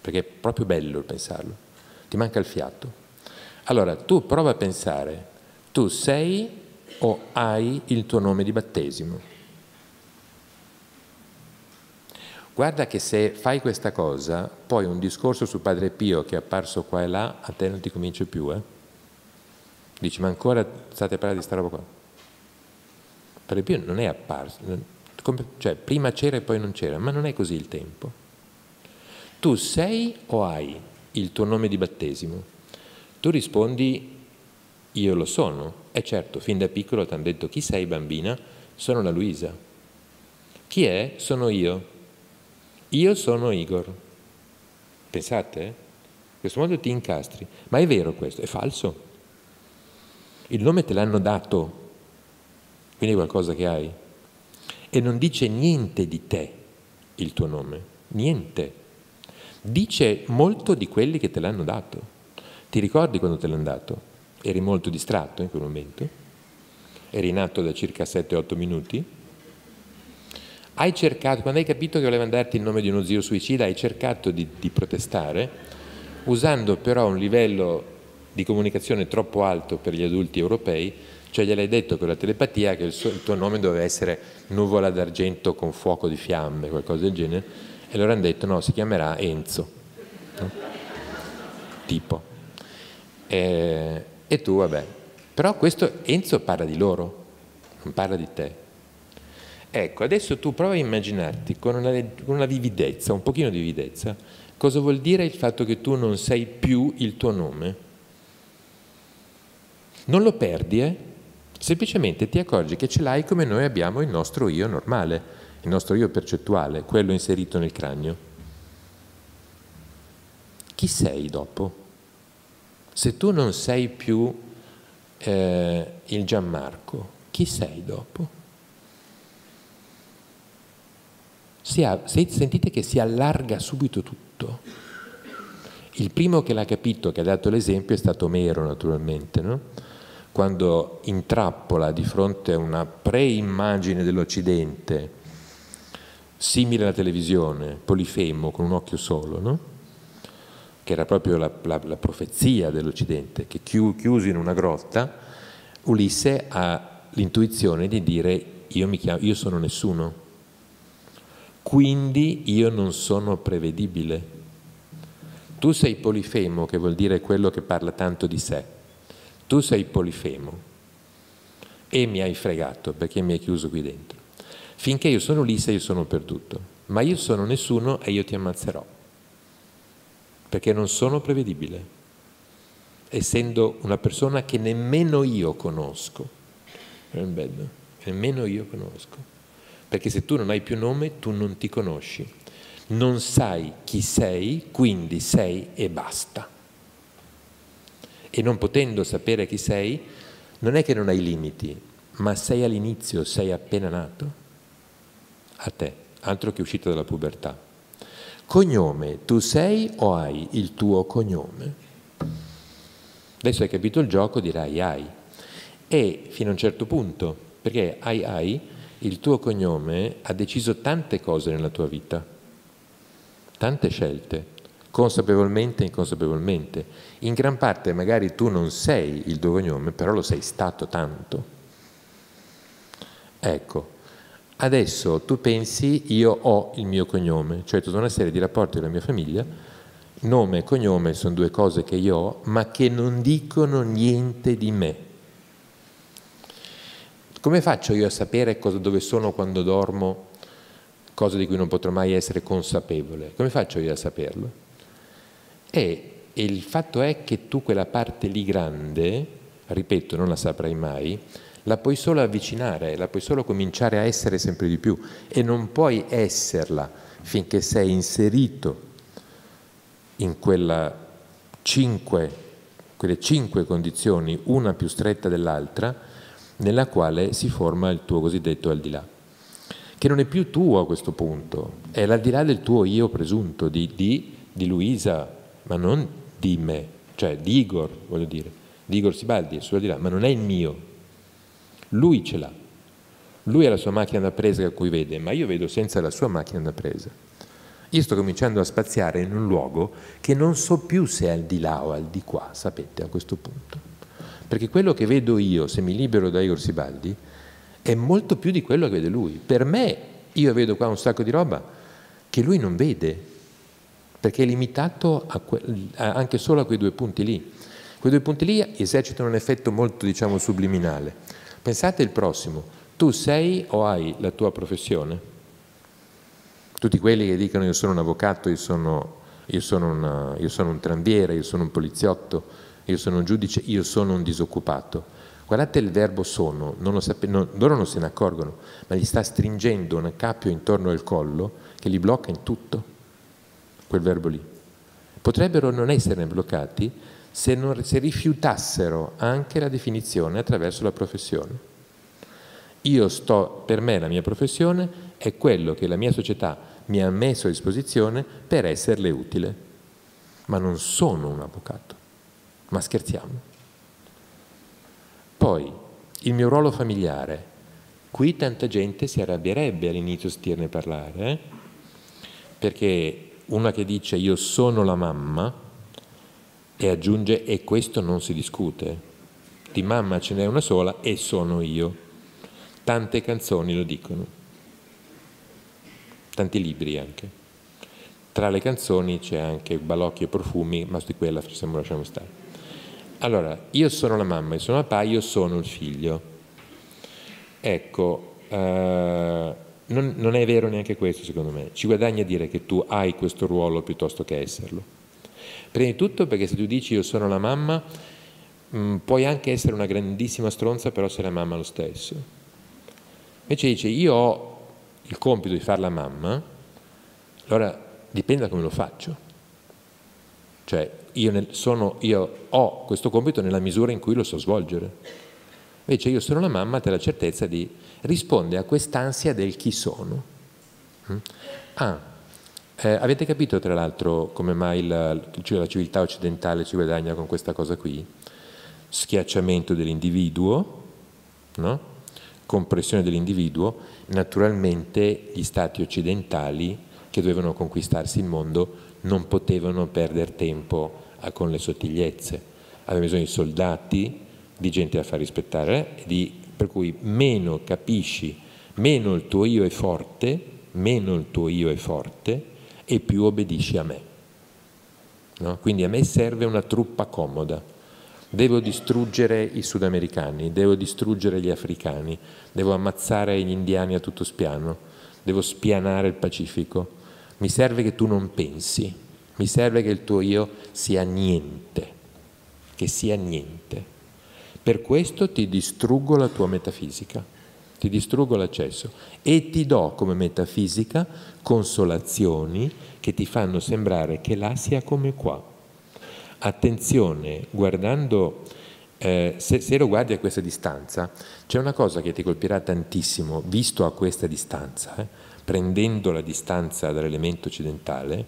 perché è proprio bello pensarlo, ti manca il fiato. Allora, tu prova a pensare, tu sei o hai il tuo nome di battesimo. Guarda che se fai questa cosa, poi un discorso su Padre Pio che è apparso qua e là, a te non ti convince più, eh? Dici, ma ancora state a parlare di sta roba qua? Padre Pio non è apparso, come, cioè prima c'era e poi non c'era, ma non è così il tempo. Tu sei o hai il tuo nome di battesimo? Tu rispondi, io lo sono. E certo, fin da piccolo ti hanno detto, chi sei bambina? Sono la Luisa. Chi è? Sono io. Io sono Igor. Pensate, eh? In questo modo ti incastri. Ma è vero questo? È falso. Il nome te l'hanno dato, quindi è qualcosa che hai. E non dice niente di te il tuo nome, niente. Dice molto di quelli che te l'hanno dato. Ti ricordi quando te l'hanno dato? Eri molto distratto in quel momento, eri nato da circa sette otto minuti, hai cercato, quando hai capito che voleva darti il nome di uno zio suicida, hai cercato di, di protestare, usando però un livello di comunicazione troppo alto per gli adulti europei, cioè gliel'hai detto con la telepatia che il, suo, il tuo nome doveva essere nuvola d'argento con fuoco di fiamme, qualcosa del genere, e loro hanno detto no, si chiamerà Enzo, no? Tipo. Eh, E tu, vabbè, però questo Enzo parla di loro, non parla di te. Ecco, adesso tu prova a immaginarti con una, con una vividezza, un pochino di vividezza, cosa vuol dire il fatto che tu non sei più il tuo nome. Non lo perdi, eh? Semplicemente ti accorgi che ce l'hai come noi abbiamo il nostro io normale, il nostro io percettuale, quello inserito nel cranio. Chi sei dopo? Se tu non sei più eh, il Gianmarco, chi sei dopo? Si ha, sentite che si allarga subito tutto. Il primo che l'ha capito, che ha dato l'esempio, è stato Omero, naturalmente, no? Quando intrappola di fronte a una preimmagine dell'Occidente, simile alla televisione, Polifemo, con un occhio solo, no? Che era proprio la, la, la profezia dell'Occidente, che chiu, chiuso in una grotta, Ulisse ha l'intuizione di dire io, mi chiamo, io sono nessuno, quindi io non sono prevedibile. Tu sei Polifemo, che vuol dire quello che parla tanto di sé. Tu sei Polifemo e mi hai fregato perché mi hai chiuso qui dentro. Finché io sono Ulisse io sono perduto, ma io sono nessuno e io ti ammazzerò. Perché non sono prevedibile, essendo una persona che nemmeno io conosco, non è bello, nemmeno io conosco, perché se tu non hai più nome tu non ti conosci, non sai chi sei, quindi sei e basta. E non potendo sapere chi sei, non è che non hai limiti, ma sei all'inizio, sei appena nato, a te, altro che uscito dalla pubertà. Cognome, tu sei o hai il tuo cognome? Adesso hai capito il gioco, dirai hai. E fino a un certo punto, perché hai hai, il tuo cognome ha deciso tante cose nella tua vita, tante scelte, consapevolmente e inconsapevolmente. In gran parte magari tu non sei il tuo cognome, però lo sei stato tanto. Ecco. Adesso tu pensi io ho il mio cognome, cioè tutta una serie di rapporti con la mia famiglia, nome e cognome sono due cose che io ho ma che non dicono niente di me. Come faccio io a sapere cosa, dove sono quando dormo, cosa di cui non potrò mai essere consapevole? Come faccio io a saperlo? E, e il fatto è che tu quella parte lì grande, ripeto, non la saprai mai, la puoi solo avvicinare, la puoi solo cominciare a essere sempre di più e non puoi esserla finché sei inserito in quella cinque, quelle cinque condizioni, una più stretta dell'altra, nella quale si forma il tuo cosiddetto aldilà, che non è più tuo a questo punto, è l'aldilà del tuo io presunto, di, di, di Luisa, ma non di me, cioè di Igor, voglio dire, di Igor Sibaldi, è il suo aldilà, ma non è il mio. Lui ce l'ha, lui ha la sua macchina da presa a cui vede, ma io vedo senza la sua macchina da presa. Io sto cominciando a spaziare in un luogo che non so più se è al di là o al di qua, sapete, a questo punto. Perché quello che vedo io, se mi libero da Igor Sibaldi, è molto più di quello che vede lui. Per me, io vedo qua un sacco di roba che lui non vede, perché è limitato a a, anche solo a quei due punti lì. Quei due punti lì esercitano un effetto molto, diciamo, subliminale. Pensate al prossimo, tu sei o hai la tua professione? Tutti quelli che dicono io sono un avvocato, io sono, io sono, una, io sono un tranviere, io sono un poliziotto, io sono un giudice, io sono un disoccupato. Guardate il verbo sono, non lo sape, non, loro non se ne accorgono, ma gli sta stringendo un cappio intorno al collo che li blocca in tutto, quel verbo lì. Potrebbero non esserne bloccati Se, non, se rifiutassero anche la definizione attraverso la professione. Io sto, per me la mia professione è quello che la mia società mi ha messo a disposizione per esserle utile, ma non sono un avvocato, ma scherziamo. Poi il mio ruolo familiare, qui tanta gente si arrabbierebbe all'inizio a sentirne parlare, eh? Perché una che dice io sono la mamma, e aggiunge, e questo non si discute, di mamma ce n'è una sola e sono io. Tante canzoni lo dicono, tanti libri anche. Tra le canzoni c'è anche Balocchi e Profumi, ma di quella facciamo, lasciamo stare. Allora, io sono la mamma, io sono papà, io sono il figlio. Ecco, eh, non, non è vero neanche questo, secondo me. Ci guadagna a dire che tu hai questo ruolo piuttosto che esserlo. Prima di tutto perché se tu dici io sono la mamma, mh, puoi anche essere una grandissima stronza, però sei la mamma lo stesso. Invece dice io ho il compito di fare la mamma, allora dipende da come lo faccio. Cioè io, nel, sono, io ho questo compito nella misura in cui lo so svolgere. Invece io sono la mamma, te la certezza di risponde a quest'ansia del chi sono. Mm? Ah, Eh, avete capito tra l'altro come mai la, cioè la civiltà occidentale ci guadagna con questa cosa qui? Schiacciamento dell'individuo, no? Compressione dell'individuo. Naturalmente gli stati occidentali che dovevano conquistarsi il mondo non potevano perdere tempo a, con le sottigliezze, avevano bisogno di soldati, di gente da far rispettare, eh? di, per cui meno capisci, meno il tuo io è forte, meno il tuo io è forte e più obbedisci a me, no? Quindi a me serve una truppa comoda, devo distruggere i sudamericani, devo distruggere gli africani, devo ammazzare gli indiani a tutto spiano, devo spianare il Pacifico, mi serve che tu non pensi, mi serve che il tuo io sia niente, che sia niente, per questo ti distruggo la tua metafisica, ti distruggo l'accesso e ti do come metafisica consolazioni che ti fanno sembrare che là sia come qua. Attenzione, guardando, eh, se, se lo guardi a questa distanza, c'è una cosa che ti colpirà tantissimo, visto a questa distanza, eh, prendendo la distanza dall'elemento occidentale,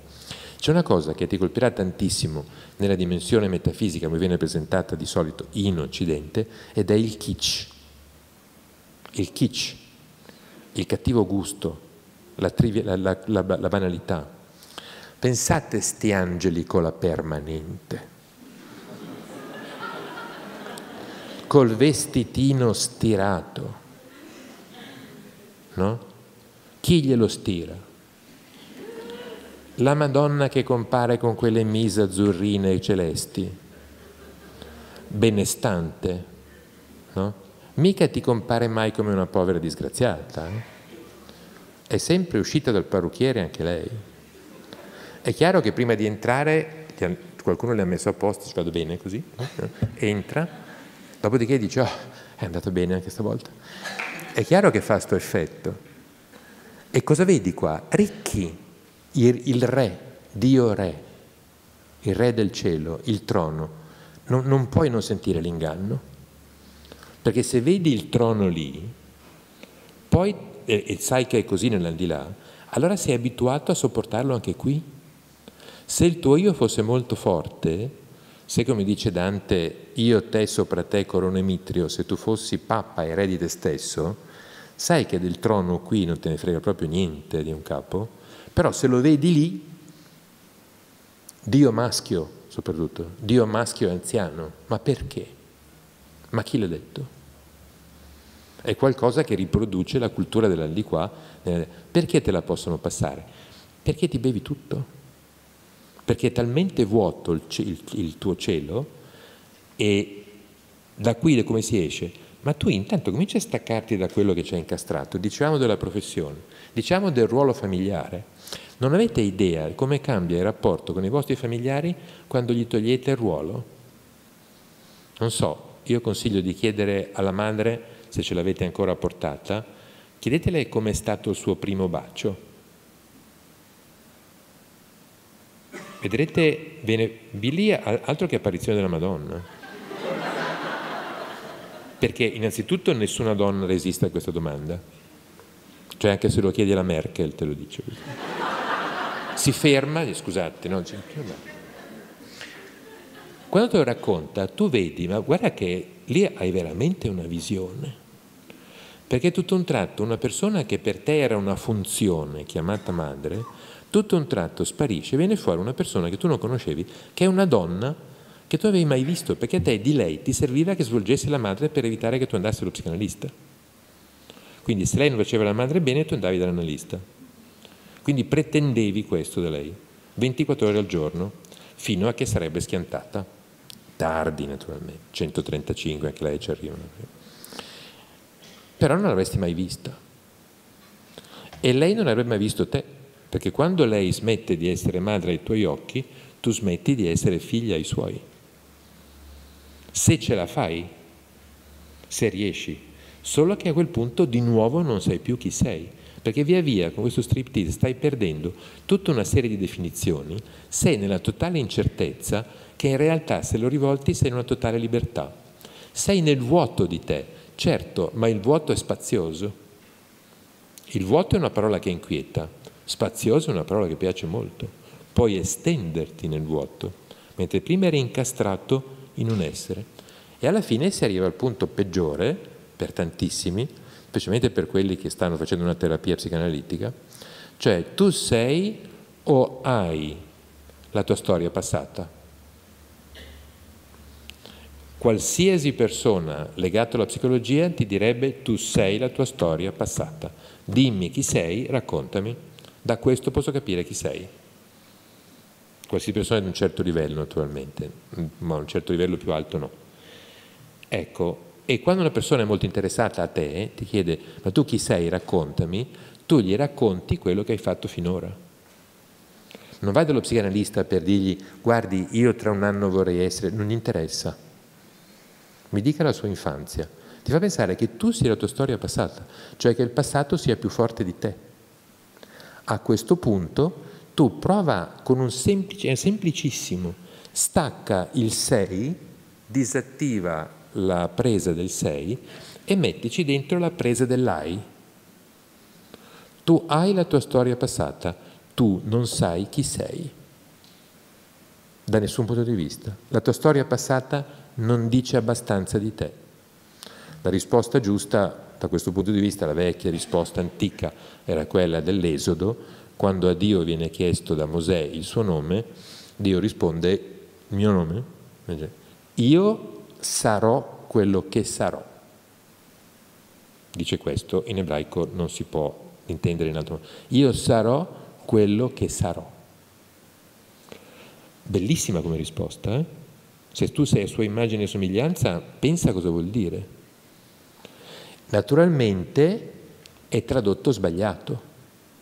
c'è una cosa che ti colpirà tantissimo nella dimensione metafisica come viene presentata di solito in Occidente, ed è il kitsch. Il kitsch, il cattivo gusto, la, trivia, la, la, la, la banalità. Pensate sti angeli con la permanente, col vestitino stirato, no? Chi glielo stira? La Madonna che compare con quelle mise azzurrine e celesti, benestante, no? Mica ti compare mai come una povera disgraziata, eh? È sempre uscita dal parrucchiere anche lei. È chiaro che prima di entrare qualcuno le ha messo a posto, ci vado bene così, eh? Entra, dopodiché dice oh, è andato bene anche stavolta. È chiaro che fa sto effetto. E cosa vedi qua? Ricchi, il, il re, Dio re, il re del cielo, il trono, non, non puoi non sentire l'inganno. Perché se vedi il trono lì, poi, e, e sai che è così nell'aldilà, allora sei abituato a sopportarlo anche qui. Se il tuo io fosse molto forte, se come dice Dante, io te sopra te corona Mitrio, se tu fossi pappa e re di te stesso, sai che del trono qui non te ne frega proprio niente di un capo, però se lo vedi lì, Dio maschio soprattutto, Dio maschio e anziano, ma perché? Ma chi l'ha detto? È qualcosa che riproduce la cultura della di qua. Perché te la possono passare? Perché ti bevi tutto, perché è talmente vuoto il, il, il tuo cielo, e da qui come si esce? Ma tu intanto cominci a staccarti da quello che ci hai incastrato, diciamo della professione, diciamo del ruolo familiare. Non avete idea come cambia il rapporto con i vostri familiari quando gli togliete il ruolo? Non so, io consiglio di chiedere alla madre, se ce l'avete ancora portata, chiedetele com'è stato il suo primo bacio. Vedrete, bene, lì altro che apparizione della Madonna. Perché innanzitutto nessuna donna resiste a questa domanda. Cioè anche se lo chiedi alla Merkel te lo dice. Si ferma, scusate, no? Quando te lo racconta, tu vedi, ma guarda che lì hai veramente una visione. Perché tutto un tratto una persona che per te era una funzione chiamata madre, tutto un tratto sparisce e viene fuori una persona che tu non conoscevi, che è una donna che tu avevi mai visto, perché a te di lei ti serviva che svolgesse la madre per evitare che tu andassi allo psicanalista. Quindi se lei non faceva la madre bene, tu andavi dall'analista. Quindi pretendevi questo da lei, ventiquattro ore al giorno, fino a che sarebbe schiantata. Tardi naturalmente, centotrentacinque anche lei ci arriva. Però non l'avresti mai vista. E lei non avrebbe mai visto te, perché quando lei smette di essere madre ai tuoi occhi, tu smetti di essere figlia ai suoi. Se ce la fai, se riesci, solo che a quel punto di nuovo non sai più chi sei, perché via via con questo striptease stai perdendo tutta una serie di definizioni, sei nella totale incertezza che in realtà se lo rivolti sei in una totale libertà. Sei nel vuoto di te, certo, ma il vuoto è spazioso. Il vuoto è una parola che inquieta, spazioso è una parola che piace molto. Puoi estenderti nel vuoto, mentre prima eri incastrato in un essere. E alla fine si arriva al punto peggiore, per tantissimi, specialmente per quelli che stanno facendo una terapia psicanalitica, cioè tu sei o hai la tua storia passata. Qualsiasi persona legata alla psicologia ti direbbe tu sei la tua storia passata, dimmi chi sei, raccontami, da questo posso capire chi sei. Qualsiasi persona di un certo livello naturalmente, ma un certo livello più alto no. Ecco, e quando una persona è molto interessata a te, ti chiede ma tu chi sei, raccontami, tu gli racconti quello che hai fatto finora. Non vai dallo psicanalista per dirgli guardi io tra un anno vorrei essere, non gli interessa. Mi dica la sua infanzia, ti fa pensare che tu sia la tua storia passata, cioè che il passato sia più forte di te. A questo punto tu prova con un semplice, semplicissimo, stacca il sei, disattiva la presa del sei e mettici dentro la presa dell'hai. Tu hai la tua storia passata, tu non sai chi sei, da nessun punto di vista. La tua storia passata non dice abbastanza di te. La risposta giusta, da questo punto di vista, la vecchia risposta antica era quella dell'Esodo, quando a Dio viene chiesto da Mosè il suo nome, Dio risponde, mio nome? Io sarò quello che sarò. Dice questo, in ebraico non si può intendere in altro modo. Io sarò quello che sarò. Bellissima come risposta, eh? Se tu sei a sua immagine e somiglianza, pensa cosa vuol dire. Naturalmente è tradotto sbagliato.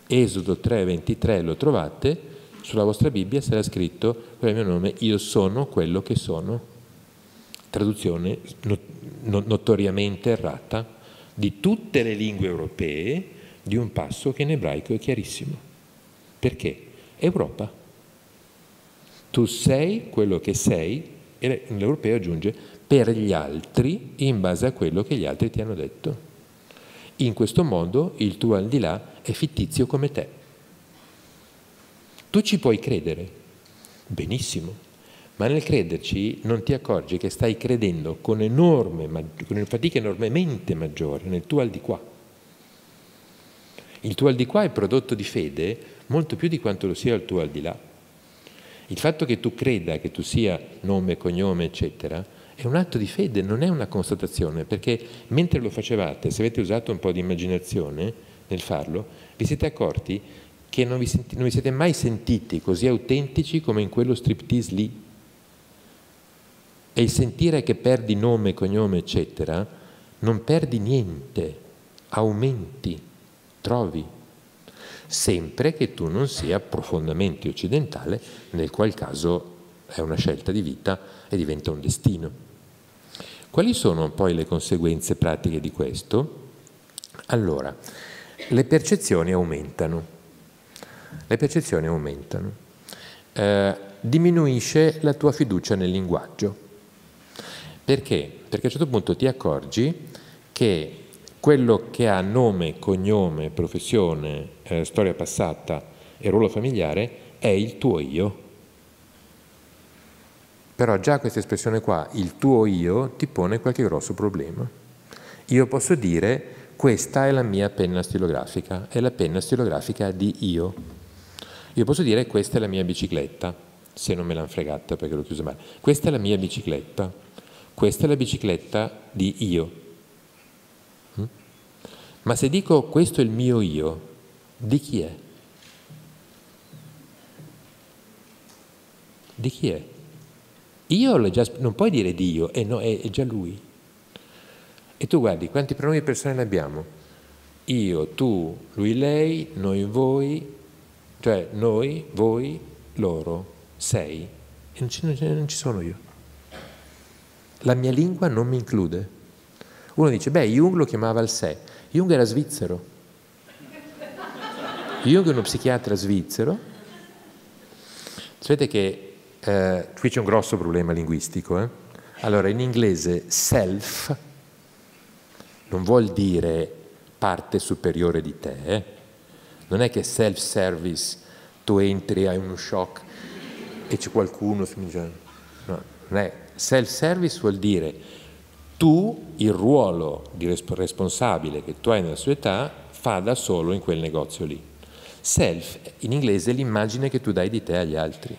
Esodo tre ventitré lo trovate, sulla vostra Bibbia sarà scritto con il mio nome, io sono quello che sono. Traduzione notoriamente errata di tutte le lingue europee di un passo che in ebraico è chiarissimo. Perché? Europa. Tu sei quello che sei. E l'europeo aggiunge, per gli altri in base a quello che gli altri ti hanno detto. In questo modo il tuo al di là è fittizio come te. Tu ci puoi credere, benissimo, ma nel crederci non ti accorgi che stai credendo con, enorme, con una fatica enormemente maggiore nel tuo al di qua. Il tuo al di qua è prodotto di fede molto più di quanto lo sia il tuo al di là. Il fatto che tu creda che tu sia nome, cognome, eccetera, è un atto di fede, non è una constatazione, perché mentre lo facevate, se avete usato un po' di immaginazione nel farlo, vi siete accorti che non vi, senti, non vi siete mai sentiti così autentici come in quello striptease lì. E il sentire che perdi nome, cognome, eccetera, non perdi niente, aumenti, trovi, sempre che tu non sia profondamente occidentale, nel qual caso è una scelta di vita e diventa un destino. Quali sono poi le conseguenze pratiche di questo? Allora, le percezioni aumentano, le percezioni aumentano, eh, diminuisce la tua fiducia nel linguaggio. Perché? Perché a un certo punto ti accorgi che quello che ha nome, cognome, professione, eh, storia passata e ruolo familiare è il tuo io. Però già questa espressione qua, il tuo io, ti pone qualche grosso problema. Io posso dire, questa è la mia penna stilografica, è la penna stilografica di io. Io posso dire, questa è la mia bicicletta, se non me l'hanno fregata perché l'ho chiusa male. Questa è la mia bicicletta, questa è la bicicletta di io. Ma se dico, questo è il mio io, di chi è? Di chi è? Io già, non puoi dire Dio, eh no, è, è già Lui. E tu guardi quanti pronomi personali abbiamo: io, tu, lui, lei, noi, voi, cioè noi, voi, loro, sei. E non ci, non ci, non ci sono io. La mia lingua non mi include. Uno dice: beh, Jung lo chiamava il sé. Jung era svizzero. Jung è uno psichiatra svizzero. Sapete che Uh, qui c'è un grosso problema linguistico. Eh? Allora, in inglese self non vuol dire parte superiore di te. Eh? Non è che self-service, tu entri, hai uno shock e c'è qualcuno. No, non è. Self-service vuol dire tu, il ruolo di responsabile che tu hai nella società, fa da solo in quel negozio lì. Self, in inglese, è l'immagine che tu dai di te agli altri.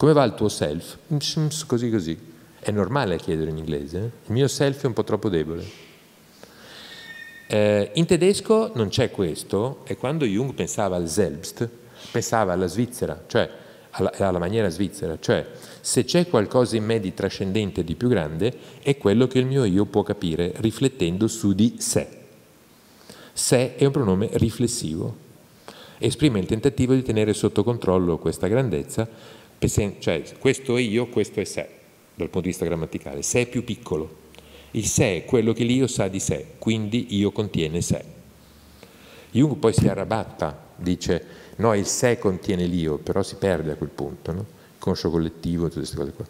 Come va il tuo self? Così così. È normale chiedere in inglese. Eh? Il mio self è un po' troppo debole. Eh, in tedesco non c'è questo, e quando Jung pensava al Selbst, pensava alla Svizzera, cioè alla, alla maniera svizzera, cioè se c'è qualcosa in me di trascendente, di più grande, è quello che il mio io può capire riflettendo su di sé. Sé è un pronome riflessivo. Esprime il tentativo di tenere sotto controllo questa grandezza. Cioè, questo è io, questo è sé, dal punto di vista grammaticale. Sé è più piccolo. Il sé è quello che l'io sa di sé, quindi io contiene sé. Jung poi si arrabatta, dice, no, il sé contiene l'io, però si perde a quel punto, no? Conscio collettivo, tutte queste cose qua.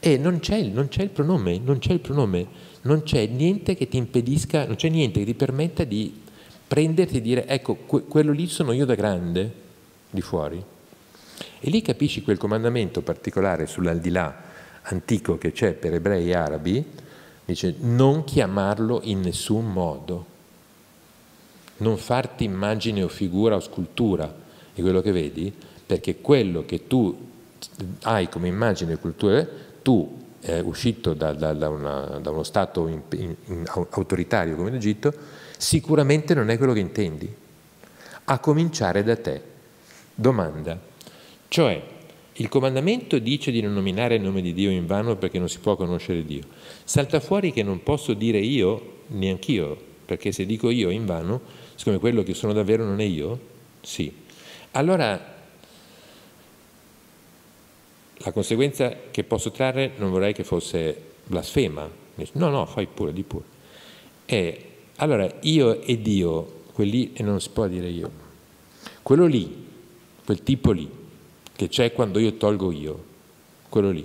E non c'è il pronome, non c'è il pronome, non c'è niente che ti impedisca, non c'è niente che ti permetta di prenderti e dire, ecco, que quello lì sono io da grande, di fuori. E lì capisci quel comandamento particolare sull'aldilà antico che c'è per ebrei e arabi, dice non chiamarlo in nessun modo, non farti immagine o figura o scultura di quello che vedi, perché quello che tu hai come immagine e cultura, tu eh, uscito da, da, da, una, da uno stato in, in, in, autoritario come l'Egitto, sicuramente non è quello che intendi, a cominciare da te. Domanda. Cioè, il comandamento dice di non nominare il nome di Dio in vano perché non si può conoscere Dio. Salta fuori che non posso dire io, neanch'io, perché se dico io in vano, siccome quello che sono davvero non è io, sì. Allora, la conseguenza che posso trarre non vorrei che fosse blasfema. No, no, fai pure, di pure. E, allora, io e Dio, quel lì e non si può dire io. Quello lì, quel tipo lì, che c'è quando io tolgo io, quello lì.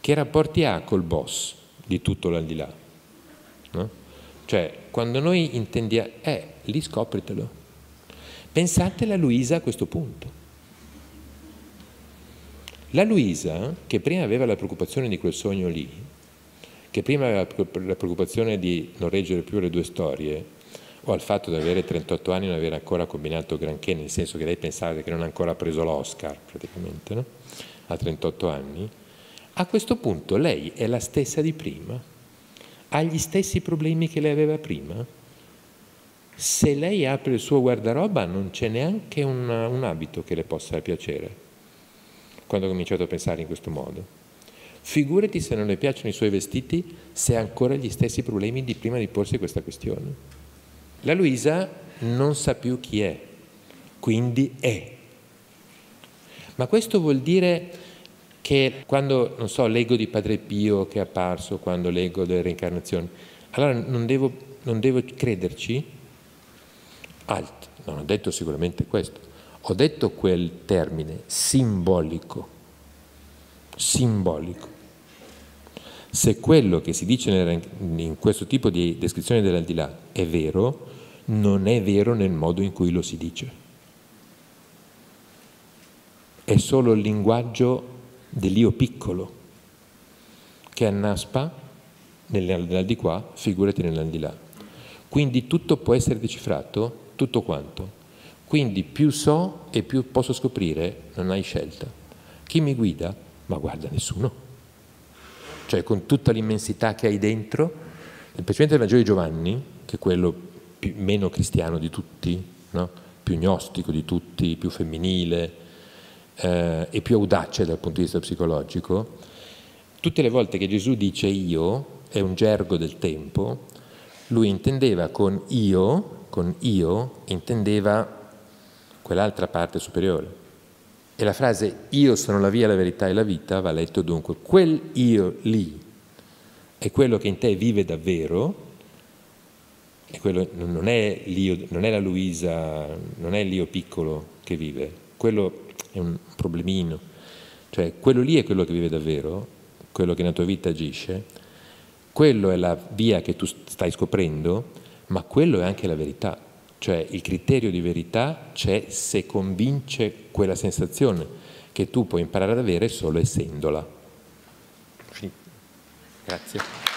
Che rapporti ha col boss? di tutto l'aldilà, no? Cioè, quando noi intendiamo, eh, lì scopritelo. Pensate la Luisa a questo punto. La Luisa, che prima aveva la preoccupazione di quel sogno lì, che prima aveva la preoccupazione di non reggere più le due storie, o al fatto di avere trentotto anni e non aver ancora combinato granché, nel senso che lei pensava che non ha ancora preso l'Oscar, praticamente, no? A trentotto anni, a questo punto lei è la stessa di prima, ha gli stessi problemi che lei aveva prima. Se lei apre il suo guardaroba non c'è neanche un, un abito che le possa piacere. Quando ho cominciato a pensare in questo modo, figurati se non le piacciono i suoi vestiti, se ha ancora gli stessi problemi di prima di porsi questa questione. La Luisa non sa più chi è, quindi è. Ma questo vuol dire che quando, non so, leggo di Padre Pio che è apparso, quando leggo delle reincarnazioni, allora non devo, non devo crederci? Alt, non ho detto sicuramente questo. Ho detto quel termine simbolico, simbolico. Se quello che si dice in questo tipo di descrizione dell'aldilà è vero, non è vero nel modo in cui lo si dice. È solo il linguaggio dell'io piccolo che annaspa nell'aldilà di qua, figurati nell'aldilà. Quindi tutto può essere decifrato, tutto quanto. Quindi più so e più posso scoprire, non hai scelta. Chi mi guida? Ma guarda, nessuno. Cioè, con tutta l'immensità che hai dentro, il precedente del Vangelo di Giovanni, che è quello più, meno cristiano di tutti, no? Più gnostico di tutti, più femminile eh, e più audace dal punto di vista psicologico, tutte le volte che Gesù dice io, è un gergo del tempo, lui intendeva con io, con io intendeva quell'altra parte superiore. E la frase io sono la via, la verità e la vita va letto dunque. Quel io lì è quello che in te vive davvero, è quello, non, è l'io, non è la Luisa, non è l'io piccolo che vive, quello è un problemino. Cioè quello lì è quello che vive davvero, quello che nella tua vita agisce, quello è la via che tu stai scoprendo, ma quello è anche la verità. Cioè il criterio di verità c'è se convince quella sensazione che tu puoi imparare ad avere solo essendola. Sì. Grazie.